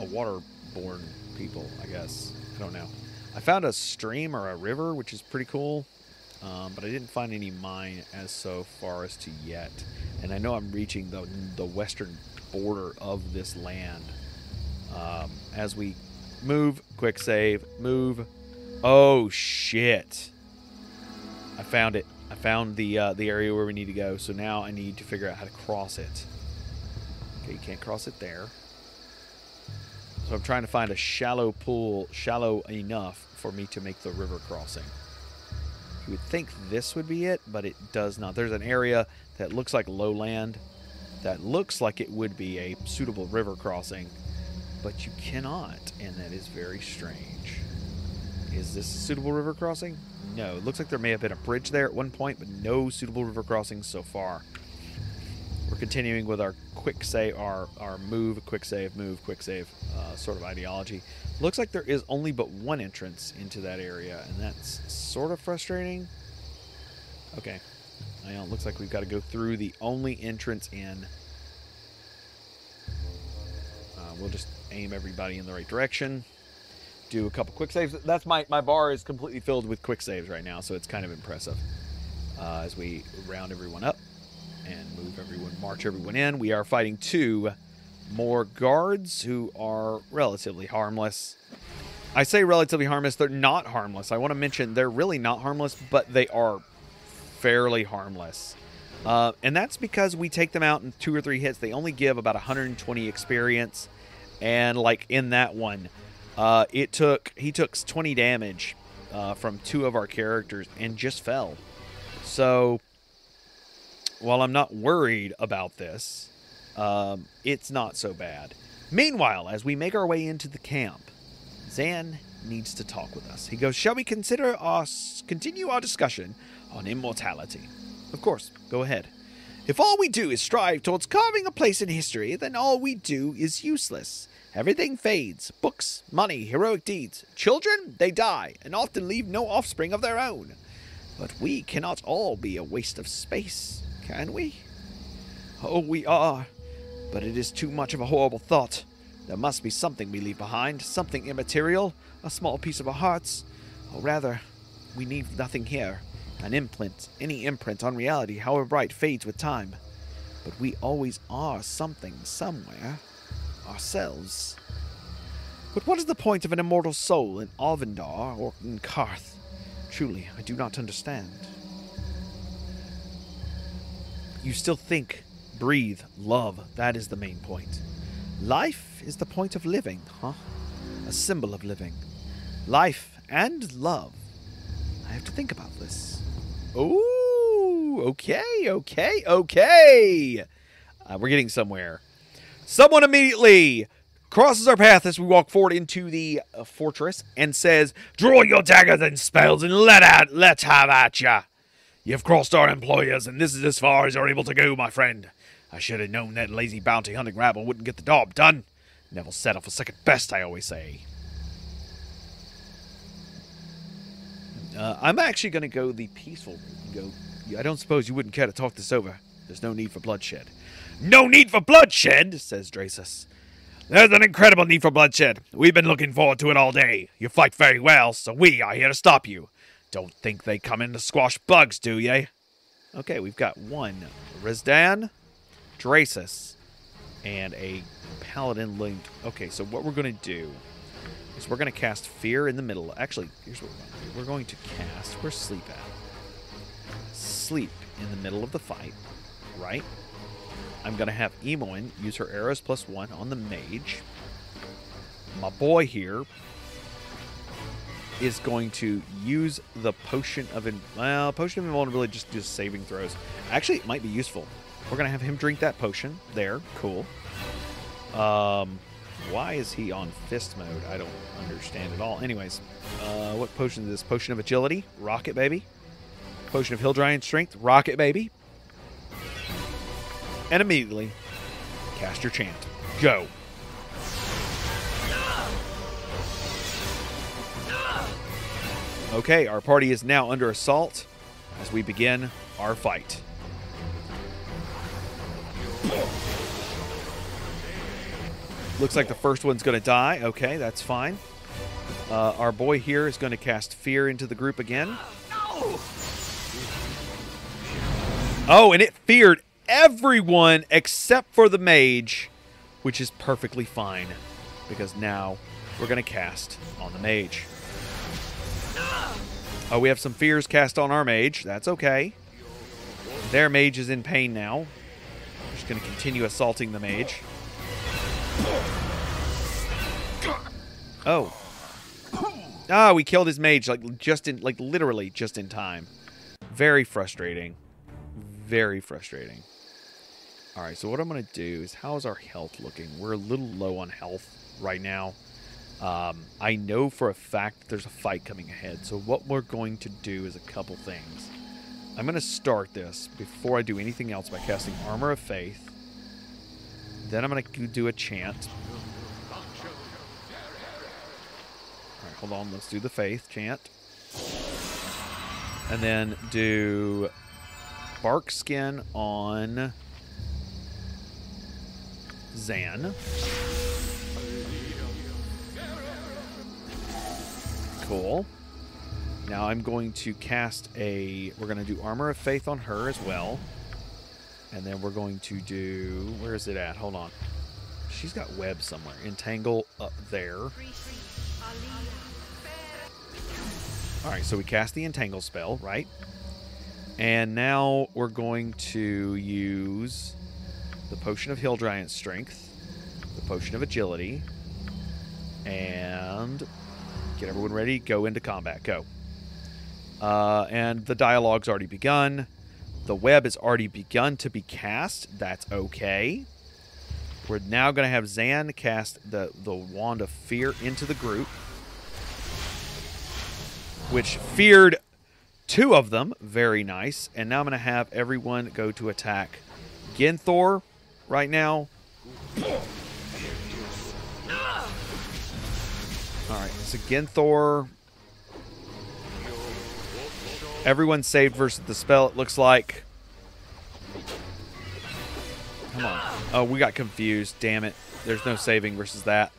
waterborne people, I guess. I don't know. I found a stream or a river, which is pretty cool. But I didn't find any mine as so far as to yet. And I know I'm reaching the western border of this land. As we move, quick save, move. Oh, shit. I found it. I found the area where we need to go. So now I need to figure out how to cross it. Okay, you can't cross it there. So I'm trying to find a shallow pool, shallow enough for me to make the river crossing. You would think this would be it, but it does not. There's an area that looks like lowland that looks like it would be a suitable river crossing, but you cannot, and that is very strange. Is this a suitable river crossing? No. It looks like there may have been a bridge there at one point, but no suitable river crossings so far. We're continuing with our quick save, our move, quick save sort of ideology. Looks like there is only but one entrance into that area, and that's sort of frustrating. Okay. I know, it looks like we've got to go through the only entrance in. We'll just aim everybody in the right direction. Do a couple quick saves. That's my bar is completely filled with quick saves right now, so it's kind of impressive. As we round everyone up and move everyone, march everyone in. We are fighting two more guards who are relatively harmless. I say relatively harmless. They're not harmless. I want to mention they're really not harmless, but they are fairly harmless. And that's because we take them out in 2 or 3 hits. They only give about 120 experience. And like in that one, he took 20 damage from 2 of our characters and just fell. So while I'm not worried about this, it's not so bad. Meanwhile, as we make our way into the camp, Xan needs to talk with us. He goes, "Shall we continue our discussion on immortality?" "Of course, go ahead." "If all we do is strive towards carving a place in history, then all we do is useless. Everything fades. Books, money, heroic deeds. Children, they die, and often leave no offspring of their own. But we cannot all be a waste of space, can we?" "Oh, we are. But it is too much of a horrible thought. There must be something we leave behind, something immaterial, a small piece of our hearts. Or rather, we leave nothing here. An imprint, any imprint on reality, however bright, fades with time. But we always are something somewhere. Ourselves. But what is the point of an immortal soul in Alvendar or in Karth? Truly, I do not understand." "You still think, breathe, love. That is the main point. Life is the point of living, huh? A symbol of living. Life and love. I have to think about this." "Ooh, okay. We're getting somewhere. Someone immediately crosses our path as we walk forward into the fortress and says, "Draw your daggers and spells and let's have at ya. You've crossed our employers, and this is as far as you're able to go, my friend. I should have known that lazy bounty-hunting rabble wouldn't get the job done. Never settle for second best, I always say." I'm actually going to go the peaceful route. I don't suppose you wouldn't care to talk this over. There's no need for bloodshed. "No need for bloodshed," says Dracus. "There's an incredible need for bloodshed. We've been looking forward to it all day. You fight very well, so we are here to stop you. Don't think they come in to squash bugs, do ye?" Okay, we've got one. Rizdan, Dracus, and a paladin linked. Okay, so what we're going to do is we're going to cast Fear in the middle. Actually, here's what we're going to do. We're going to cast... Where's Sleep at? Sleep in the middle of the fight, right? I'm going to have Imoen use her arrows +1 on the mage. My boy here is going to use the Potion of... Potion of Invulnerability just does saving throws. Actually, it might be useful. We're going to have him drink that potion. There. Cool. Why is he on fist mode? I don't understand at all. Anyways, what potion is this? Potion of Agility? Rocket, baby. Potion of Hill Dragon Strength? Rocket, baby. And immediately, cast your chant. Go. Okay, our party is now under assault as we begin our fight. Looks like the first one's going to die. Okay, that's fine. Our boy here is going to cast Fear into the group again. No! Oh, and it feared everyone except for the mage, which is perfectly fine, because now we're going to cast on the mage. Oh, we have some fears cast on our mage. That's okay. Their mage is in pain now. We're just going to continue assaulting the mage. Oh. Ah, we killed his mage literally just in time. Very frustrating. Very frustrating. All right, so what I'm going to do is, how's our health looking? We're a little low on health right now. I know for a fact that there's a fight coming ahead. So what we're going to do is a couple things. I'm going to start this before I do anything else by casting Armor of Faith. Then I'm going to do a chant. All right, hold on. Let's do the faith chant. And then do Bark Skin on Xan. Cool. Now I'm going to cast we're going to do Armor of Faith on her as well. And then we're going to do... Where is it at? Hold on. She's got web somewhere. Entangle up there. Alright, so we cast the Entangle spell, right? And now we're going to use the Potion of Hill Giant Strength, the Potion of Agility, and get everyone ready. Go into combat. Go. And the dialogue's already begun. The web has already begun to be cast. That's okay. We're now going to have Xan cast the Wand of Fear into the group, which feared two of them. Very nice. And now I'm going to have everyone go to attack Genthore right now. All right, so Genthore... Everyone saved versus the spell, it looks like. Come on. Oh, we got confused. Damn it. There's no saving versus that.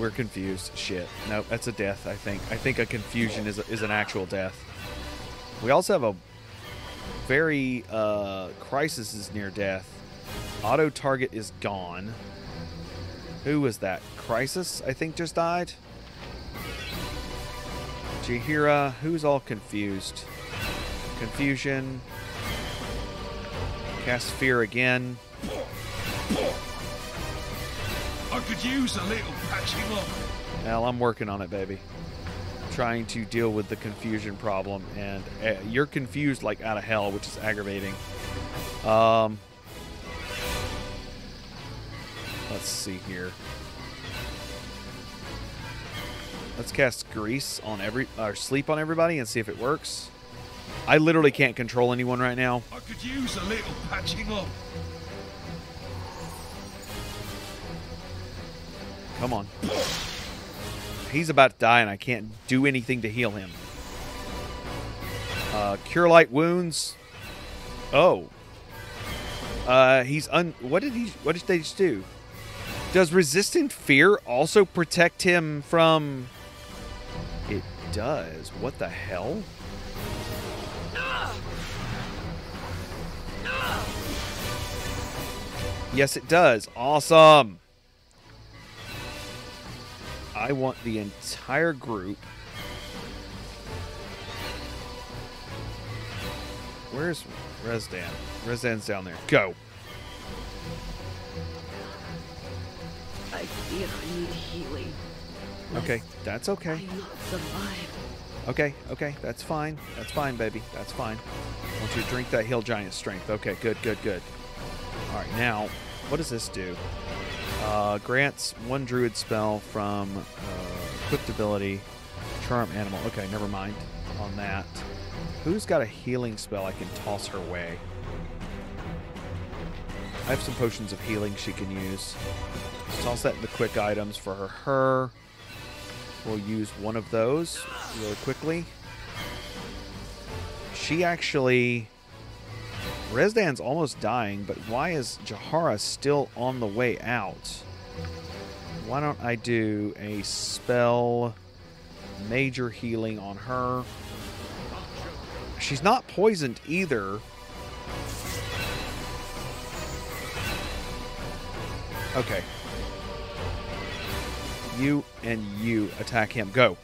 We're confused. Shit. No, that's a death, I think. I think a confusion is an actual death. We also have a very... crisis is near death. Auto target is gone. Who was that? Crisis, I think, just died? Jaheira, who's all confused? Confusion. Cast Fear again. I could use a little patching up. Well, I'm working on it, baby. I'm trying to deal with the confusion problem, and you're confused like out of hell, which is aggravating. Let's see here. Let's cast sleep on everybody and see if it works. I literally can't control anyone right now. I could use a little patching up. Come on. He's about to die and I can't do anything to heal him. Cure Light Wounds. Oh. What did they just do? Does Resistant Fear also protect him from... It does. What the hell? Yes, it does. Awesome. I want the entire group. Where's Resdan? Resdan's down there. Go. I feel I need healing. Okay, that's okay. I'm not surviving. Okay, okay, that's fine. That's fine, baby. That's fine. I want you to drink that hill giant strength. Okay, good, good, good. All right, now, what does this do? Grants one druid spell from equipped ability, charm animal. Okay, never mind on that. Who's got a healing spell I can toss her way? I have some potions of healing she can use. Let's toss that in the quick items for her. We'll use one of those really quickly. She actually... Resdan's almost dying, but why is Jaheira still on the way out? Why don't I do a spell major healing on her? She's not poisoned either. Okay. You and you attack him. Go.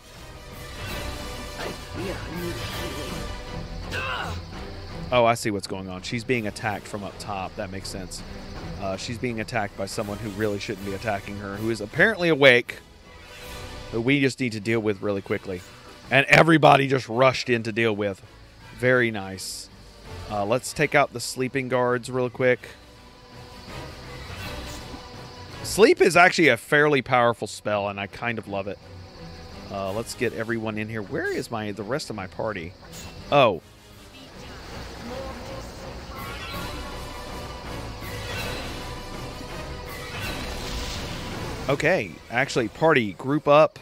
Oh, I see what's going on. She's being attacked from up top. That makes sense. She's being attacked by someone who really shouldn't be attacking her, who is apparently awake, but we just need to deal with really quickly. And everybody just rushed in to deal with. Very nice. Let's take out the sleeping guards real quick. Sleep is actually a fairly powerful spell, and I kind of love it. Let's get everyone in here. Where is the rest of my party? Oh. Okay. Actually, party, group up.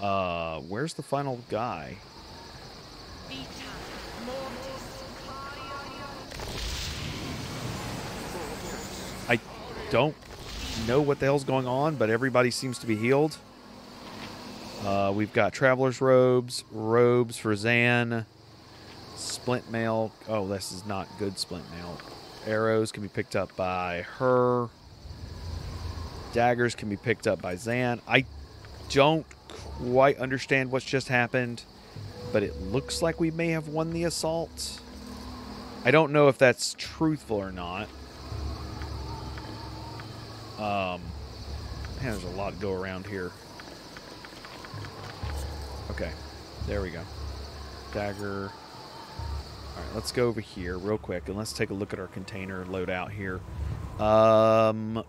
Where's the final guy? I don't know what the hell's going on, but everybody seems to be healed. We've got traveler's robes, robes for Xan, splint mail. Oh, this is not good splint mail. Arrows can be picked up by her. Daggers can be picked up by Xan. I don't quite understand what's just happened, but it looks like we may have won the assault. I don't know if that's truthful or not. Man, there's a lot to go around here. Okay, there we go. Dagger. All right, let's go over here real quick, and let's take a look at our container loadout here.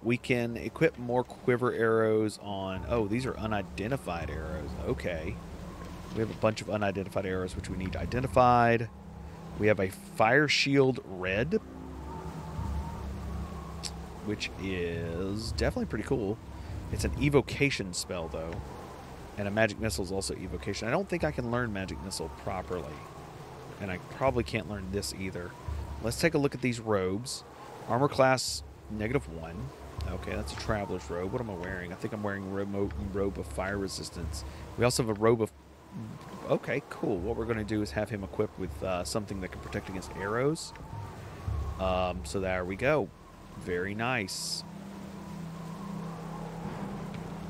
We can equip more quiver arrows on... Oh, these are unidentified arrows. Okay. We have a bunch of unidentified arrows, which we need identified. We have a fire shield red, which is definitely pretty cool. It's an evocation spell, though. And a magic missile is also evocation. I don't think I can learn magic missile properly. And I probably can't learn this either. Let's take a look at these robes. Armor class, -1. Okay, that's a traveler's robe. What am I wearing? I think I'm wearing a robe of fire resistance. We also have a robe of... Okay, cool. What we're going to do is have him equipped with something that can protect against arrows. So there we go. Very nice.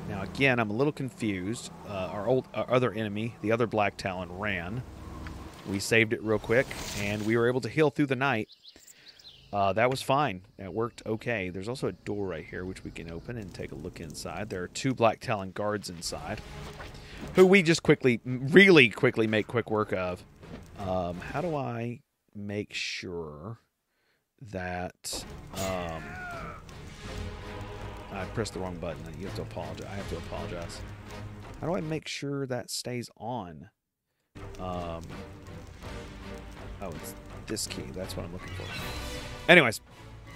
Now, again, I'm a little confused. Our other enemy, the other Black Talon, ran. We saved it real quick, and we were able to heal through the night. That was fine. It worked okay. There's also a door right here, which we can open and take a look inside. There are two Black Talon guards inside, who we just really quickly make quick work of. How do I make sure that... I pressed the wrong button. You have to apologize. I have to apologize. How do I make sure that stays on? Oh, it's this key. That's what I'm looking for. Anyways,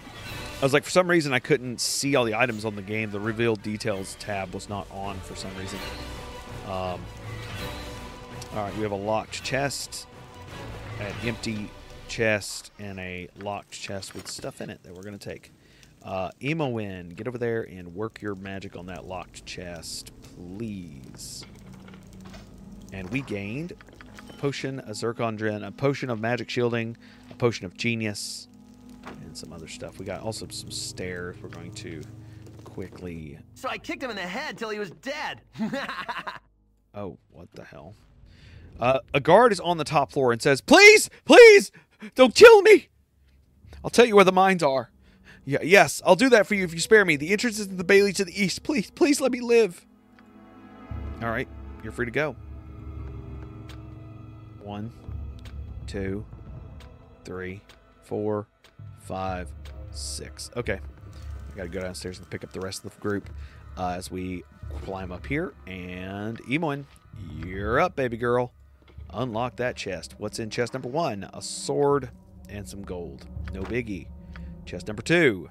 I was like, for some reason, I couldn't see all the items on the game. The Reveal Details tab was not on for some reason. All right, we have a locked chest, an empty chest, and a locked chest with stuff in it that we're going to take. Imoen, get over there and work your magic on that locked chest, please. And we gained a potion, a Zircon Dren, a potion of magic shielding, a potion of genius, and some other stuff. We got also some stairs we're going to quickly... So I kicked him in the head till he was dead. Oh, what the hell? A guard is on the top floor and says, "Please, please, don't kill me. I'll tell you where the mines are. Yeah, yes, I'll do that for you if you spare me. The entrance is to the Bailey to the east. Please, please let me live." All right, you're free to go. 1, 2, 3, 4, 5, 6. Okay, I gotta go downstairs and pick up the rest of the group as we climb up here. And Imoen, you're up, baby girl. Unlock that chest. What's in chest number 1? A sword and some gold. No biggie. Chest number 2.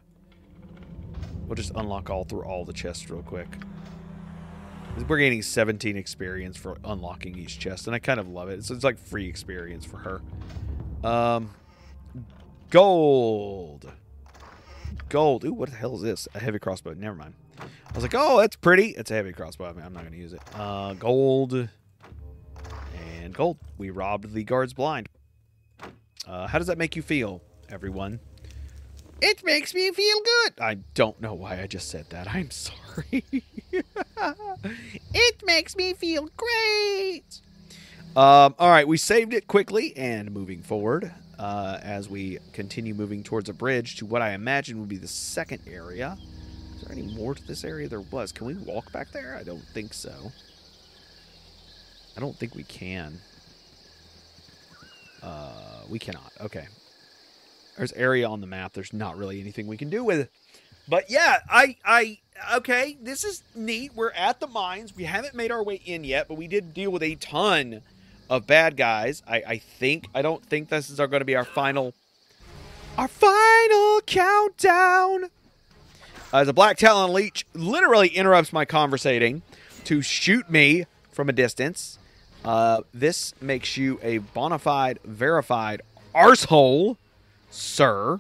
We'll just unlock all the chests real quick. We're gaining 17 experience for unlocking each chest, and I kind of love it. So it's like free experience for her. Gold. Gold. Ooh, what the hell is this? A heavy crossbow. Never mind. I was like, oh, that's pretty. It's a heavy crossbow. I mean, I'm not going to use it. Gold. And gold. We robbed the guards blind. How does that make you feel, everyone? It makes me feel good. I don't know why I just said that. I'm sorry. It makes me feel great. All right, we saved it quickly and moving forward as we continue moving towards a bridge to what I imagine would be the second area. Is there any more to this area? There was. Can we walk back there? I don't think so. I don't think we can. We cannot. Okay. There's area on the map. There's not really anything we can do with it. But yeah, okay, this is neat. We're at the mines. We haven't made our way in yet, but we did deal with a ton of bad guys. I don't think this is going to be our final countdown. As a Black Talon leech literally interrupts my conversating to shoot me from a distance. This makes you a bona fide, verified arsehole. Sir,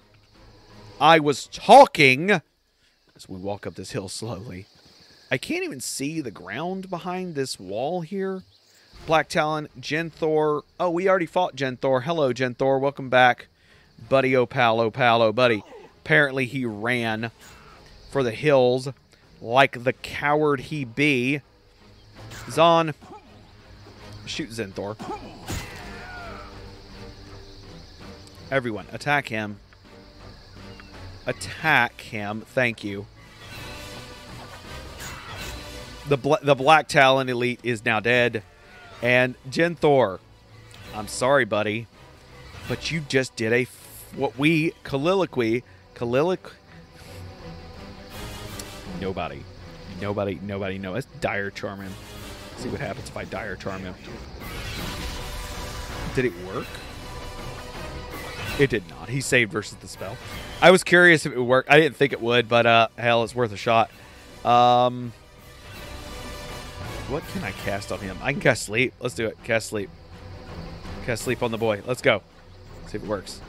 I was talking as we walk up this hill slowly. I can't even see the ground behind this wall here. Black Talon, Genthore. Oh, we already fought Genthore. Hello, Genthore. Welcome back. Buddy, oh, pal, buddy. Apparently he ran for the hills like the coward he be. Xan. Shoot Genthore. Everyone, attack him. Attack him. Thank you. The Black Talon elite is now dead. And Genthore, I'm sorry, buddy, but you just did Nobody knows. Dire Charm him. Let's see what happens if I Dire Charm him. Did it work? It did not. He saved versus the spell. I was curious if it would work. I didn't think it would, but hell, it's worth a shot. What can I cast on him? I can cast sleep. Let's do it. Cast sleep. Cast sleep on the boy. Let's go. See if it works.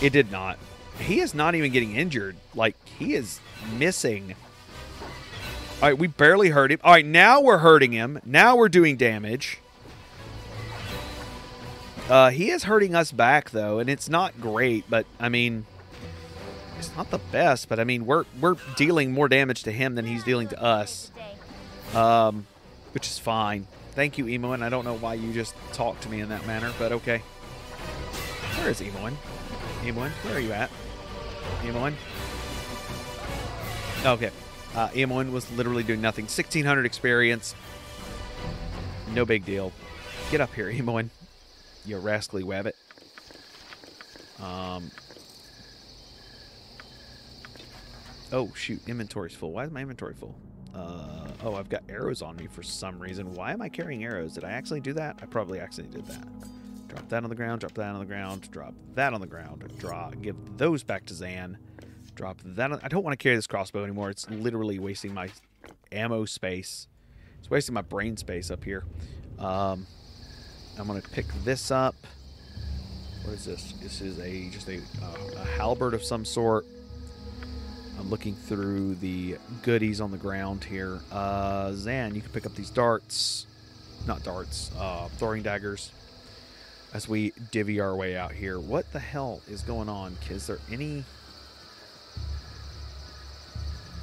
It did not. He is not even getting injured. Like, he is missing. All right, we barely hurt him. All right, now we're hurting him. Now we're doing damage. He is hurting us back, though, and it's not great, but, I mean, it's not the best, but, I mean, we're dealing more damage to him than he's dealing to us, which is fine. Thank you, Imoen. I don't know why you just talked to me in that manner, but okay. Where is Imoen? Imoen, where are you at? Imoen? Okay. Imoen was literally doing nothing. 1,600 experience. No big deal. Get up here, Imoen. You rascally wabbit. Oh, shoot. Inventory's full. Why is my inventory full? Oh, I've got arrows on me for some reason. Why am I carrying arrows? Did I actually do that? I probably accidentally did that. Drop that on the ground. Drop that on the ground. Drop that on the ground. Give those back to Xan. Drop that on... I don't want to carry this crossbow anymore. It's literally wasting my ammo space. It's wasting my brain space up here. I'm going to pick this up. What is this? This is just a halberd of some sort. I'm looking through the goodies on the ground here. Xan, you can pick up these darts. Not darts. Throwing daggers. as we divvy our way out here. What the hell is going on? Is there any...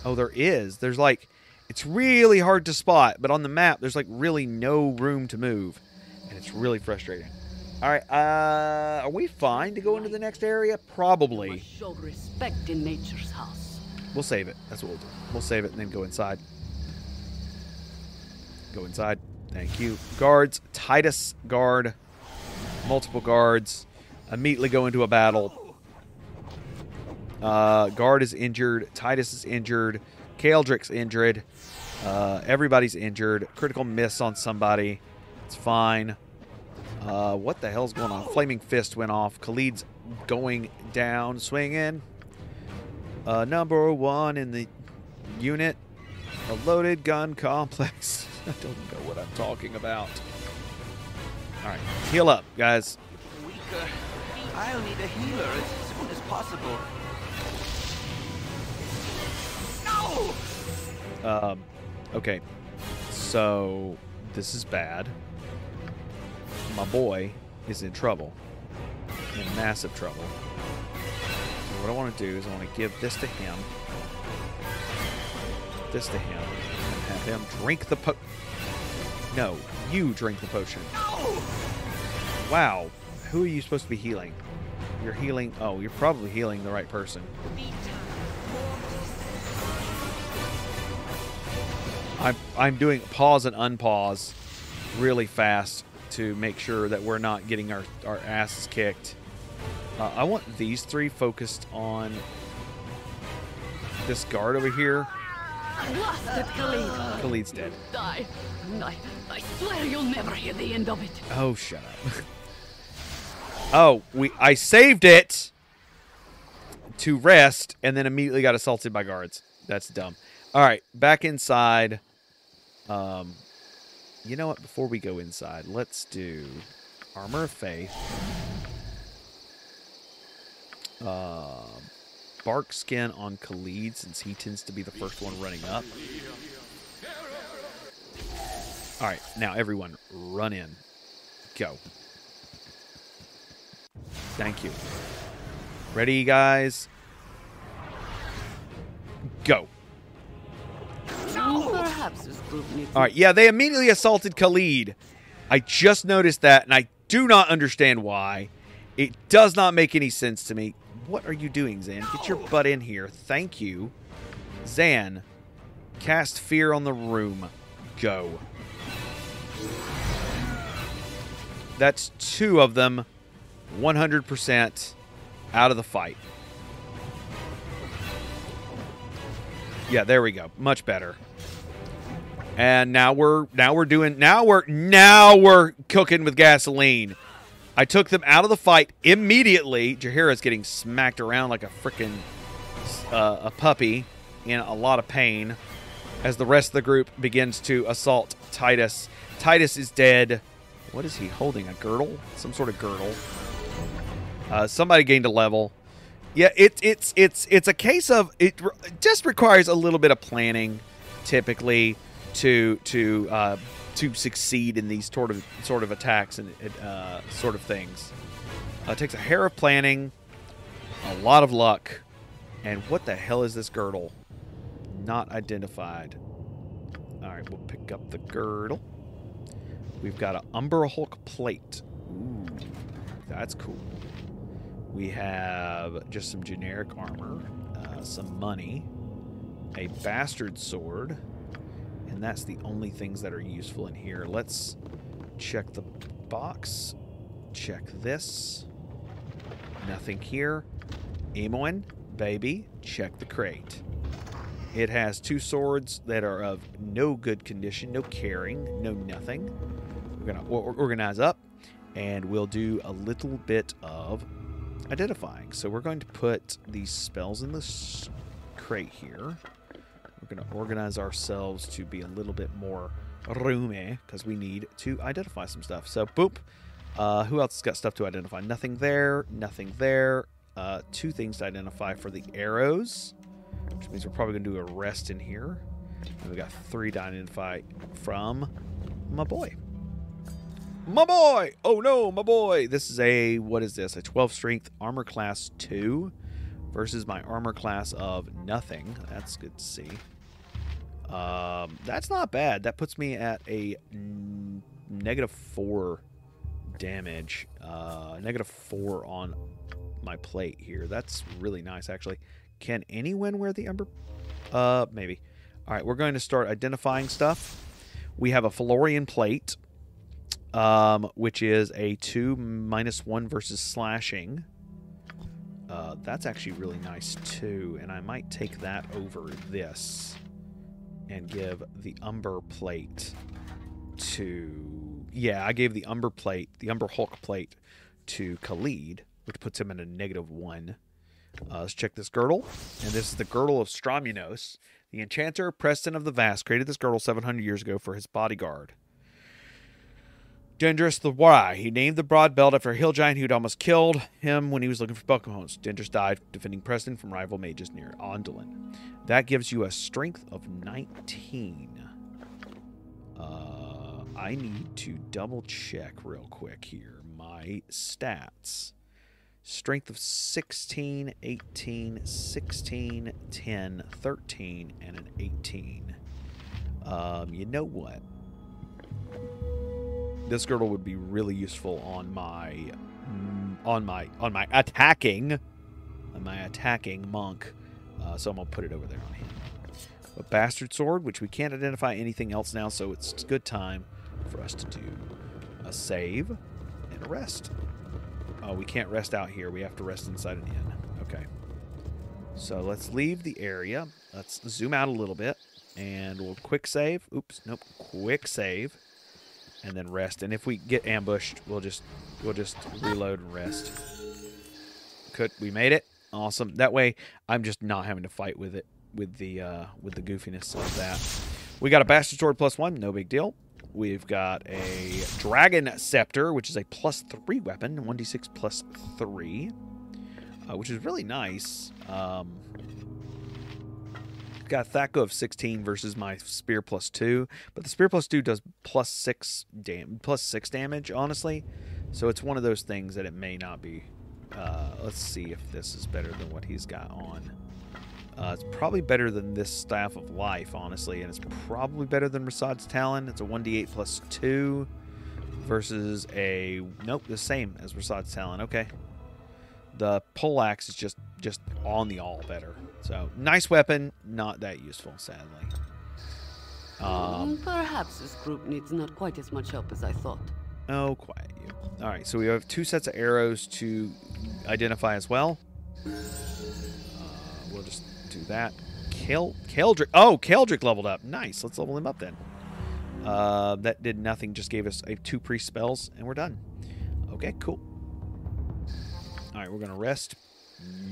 Oh, there is. There's like... It's really hard to spot, but on the map, there's like really no room to move. And it's really frustrating. All right, are we fine to go into the next area? Probably. We show respect in nature's house. We'll save it. That's what we'll do. We'll save it and then go inside. Go inside. Thank you. Guards. Titus guard. Multiple guards. Immediately go into a battle. Guard is injured. Titus is injured. Keldrick's injured. Everybody's injured. Critical miss on somebody. It's fine. What the hell's going on? Flaming Fist went off. Khalid's going down. Swinging. Number one in the unit. A loaded gun complex. I don't know what I'm talking about. Alright. Heal up, guys. Weaker. I'll need a healer as soon as possible. Okay, so this is bad. My boy is in trouble, in massive trouble. So what I want to do is I want to give this to him, and have him drink the po- No, you drink the potion. No! Wow, who are you supposed to be healing? You're healing, oh, you're probably healing the right person. I'm doing pause and unpause really fast to make sure that we're not getting our asses kicked. I want these three focused on this guard over here. Blasted Khalid. Khalid's dead. You'll die. I swear you'll never hear the end of it. Oh, shut up. Oh, I saved it to rest and then immediately got assaulted by guards. That's dumb. All right, back inside. You know what? Before we go inside, let's do Armor of Faith. Bark Skin on Khalid, since he tends to be the first one running up. All right, now everyone, run in. Go. Thank you. Ready, guys? Go. Alright, yeah, they immediately assaulted Khalid. I just noticed that, and I do not understand why. It does not make any sense to me. What are you doing, Xan? No. Get your butt in here. Thank you. Xan, cast fear on the room. Go. That's two of them, 100% out of the fight. Yeah, there we go. Much better. And now we're cooking with gasoline. I took them out of the fight immediately. Jaheira's getting smacked around like a freaking a puppy in a lot of pain as the rest of the group begins to assault Titus. Titus is dead. What is he holding? A girdle? Some sort of girdle. Somebody gained a level. Yeah, it's a case of it just requires a little bit of planning, typically, to succeed in these sort of attacks and sort of things. It takes a hair of planning, a lot of luck, and what the hell is this girdle? Not identified. All right, we'll pick up the girdle. We've got an Umber Hulk Plate. Ooh, that's cool. We have just some generic armor, some money, a bastard sword, and that's the only things that are useful in here. Let's check the box. Check this. Nothing here. Imoen, baby, check the crate. It has two swords that are of no good condition, no carrying, no nothing. We're going to organize up, and we'll do a little bit of identifying. So we're going to put these spells in this crate here. We're going to organize ourselves to be a little bit more roomy because we need to identify some stuff. So boop. Who else has got stuff to identify? Nothing there. Nothing there. Two things to identify for the arrows, which means we're probably going to do a rest in here. And we got three to identify from my boy. My boy! Oh no, my boy! This is a, what is this? A 12 strength armor class 2 versus my armor class of nothing. That's good to see. That's not bad. That puts me at a -4 damage. -4 on my plate here. That's really nice, actually. Can anyone wear the Umber? Maybe. All right, we're going to start identifying stuff. We have a Florian plate, which is a 2 -1 versus slashing. That's actually really nice too, and I might take that over this and give the Umber plate to... Yeah, I gave the Umber plate, the Umber Hulk plate, to Khalid, which puts him in a -1. Let's check this girdle. And this is the Girdle of Straminos. The enchanter Preston of the Vast created this girdle 700 years ago for his bodyguard, Dendris the Wry. He named the broad belt after a hill giant who'd almost killed him when he was looking for Pokemon's. Dendris died defending Preston from rival mages near Anduin. That gives you a strength of 19. I need to double check real quick here. My stats. Strength of 16, 18, 16, 10, 13, and an 18. You know what? This girdle would be really useful on my attacking monk. So I'm gonna put it over there on him. A bastard sword, which we can't identify anything else now, so it's a good time for us to do a save and a rest. We can't rest out here. We have to rest inside an inn. Okay. So let's leave the area. Let's zoom out a little bit. And we'll quick save. Oops. Nope. Quick save. And then rest. And if we get ambushed, we'll just reload and rest. We made it. Awesome. That way, I'm just not having to fight with it. With the goofiness of that. We got a bastard sword +1. No big deal. We've got a Dragon Scepter, which is a +3 weapon, 1d6 +3, which is really nice. Got Thaco of 16 versus my Spear +2, but the Spear +2 does plus six damage, honestly. So it's one of those things that it may not be. Let's see if this is better than what he's got on. It's probably better than this Staff of Life, honestly, and it's probably better than Rasaad's Talon. It's a 1d8 +2 versus a... Nope, the same as Rasaad's Talon. Okay. The poleaxe is just on the all better. So, nice weapon, not that useful, sadly. Perhaps this group needs not quite as much help as I thought. Oh, quiet you. All right, so we have 2 sets of arrows to identify as well. We'll just... that Keldrick. Oh, Keldrick leveled up. Nice. Let's level him up then. That did nothing. Just gave us 2 priest spells, and we're done. Okay, cool. All right, we're gonna rest.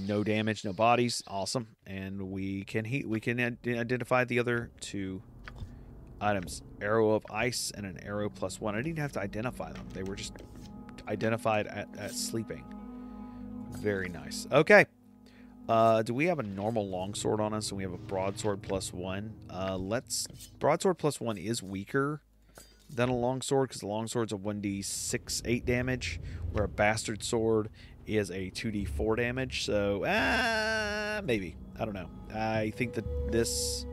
No damage, no bodies. Awesome. And we can identify the other 2 items: arrow of ice and an arrow +1. I didn't have to identify them. They were just identified at sleeping. Very nice. Okay. Do we have a normal longsword on us, and we have a broadsword +1? Broadsword +1 is weaker than a longsword, because the longsword's a 1d8 damage, where a bastard sword is a 2d4 damage. So maybe, I don't know. I think that this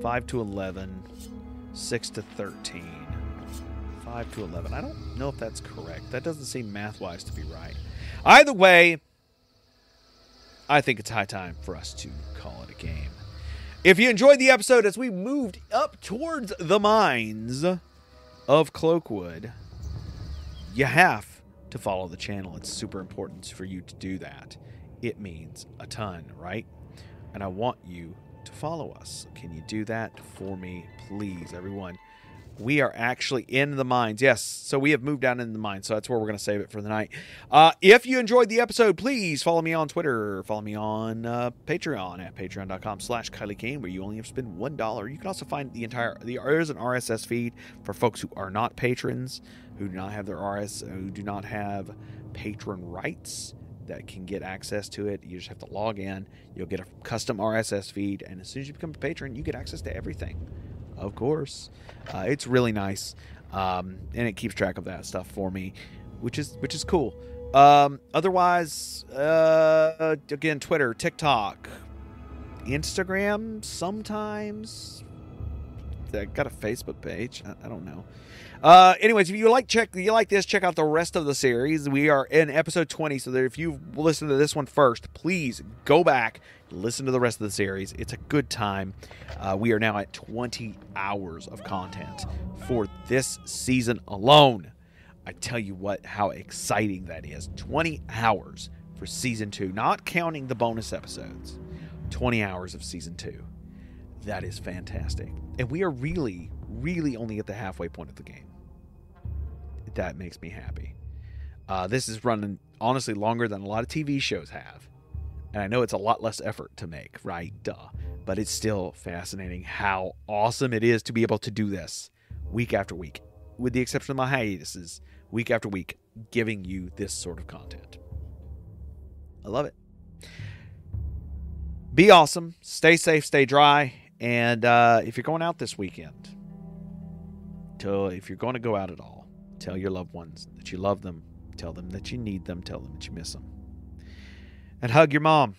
5 to 11, 6 to 13, 5 to 11. I don't know if that's correct. That doesn't seem math-wise to be right. Either way, I think it's high time for us to call it a game. If you enjoyed the episode as we moved up towards the mines of Cloakwood, you have to follow the channel. It's super important for you to do that. It means a ton, right? And I want you to follow us. Can you do that for me, please, everyone? We are actually in the mines. Yes, so we have moved down into the mines, so that's where we're going to save it for the night. If you enjoyed the episode, please follow me on Twitter. Follow me on Patreon at patreon.com/KylieKane, where you only have to spend $1. You can also find there's an RSS feed for folks who are not patrons, who do not have patron rights, that can get access to it. You just have to log in. You'll get a custom RSS feed, and as soon as you become a patron, you get access to everything. Of course. It's really nice. And it keeps track of that stuff for me, which is cool. Otherwise, again, Twitter, TikTok, Instagram sometimes. I got a Facebook page. I don't know. Anyways, if you like this, check out the rest of the series. We are in episode 20, so that if you listened to this one first, please go back, listen to the rest of the series. It's a good time. We are now at 20 hours of content for this season alone. I tell you what, how exciting that is. 20 hours for season 2, not counting the bonus episodes. 20 hours of season 2. That is fantastic. And we are really, really only at the halfway point of the game. That makes me happy. This is running, honestly, longer than a lot of TV shows have. And I know it's a lot less effort to make, right? Duh. But it's still fascinating how awesome it is to be able to do this week after week. With the exception of my hiatuses, week after week, giving you this sort of content. I love it. Be awesome. Stay safe. Stay dry. And if you're going out this weekend, if you're going to go out at all, tell your loved ones that you love them. Tell them that you need them. Tell them that you miss them. And hug your mom.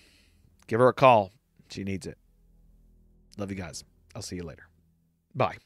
Give her a call. She needs it. Love you guys. I'll see you later. Bye.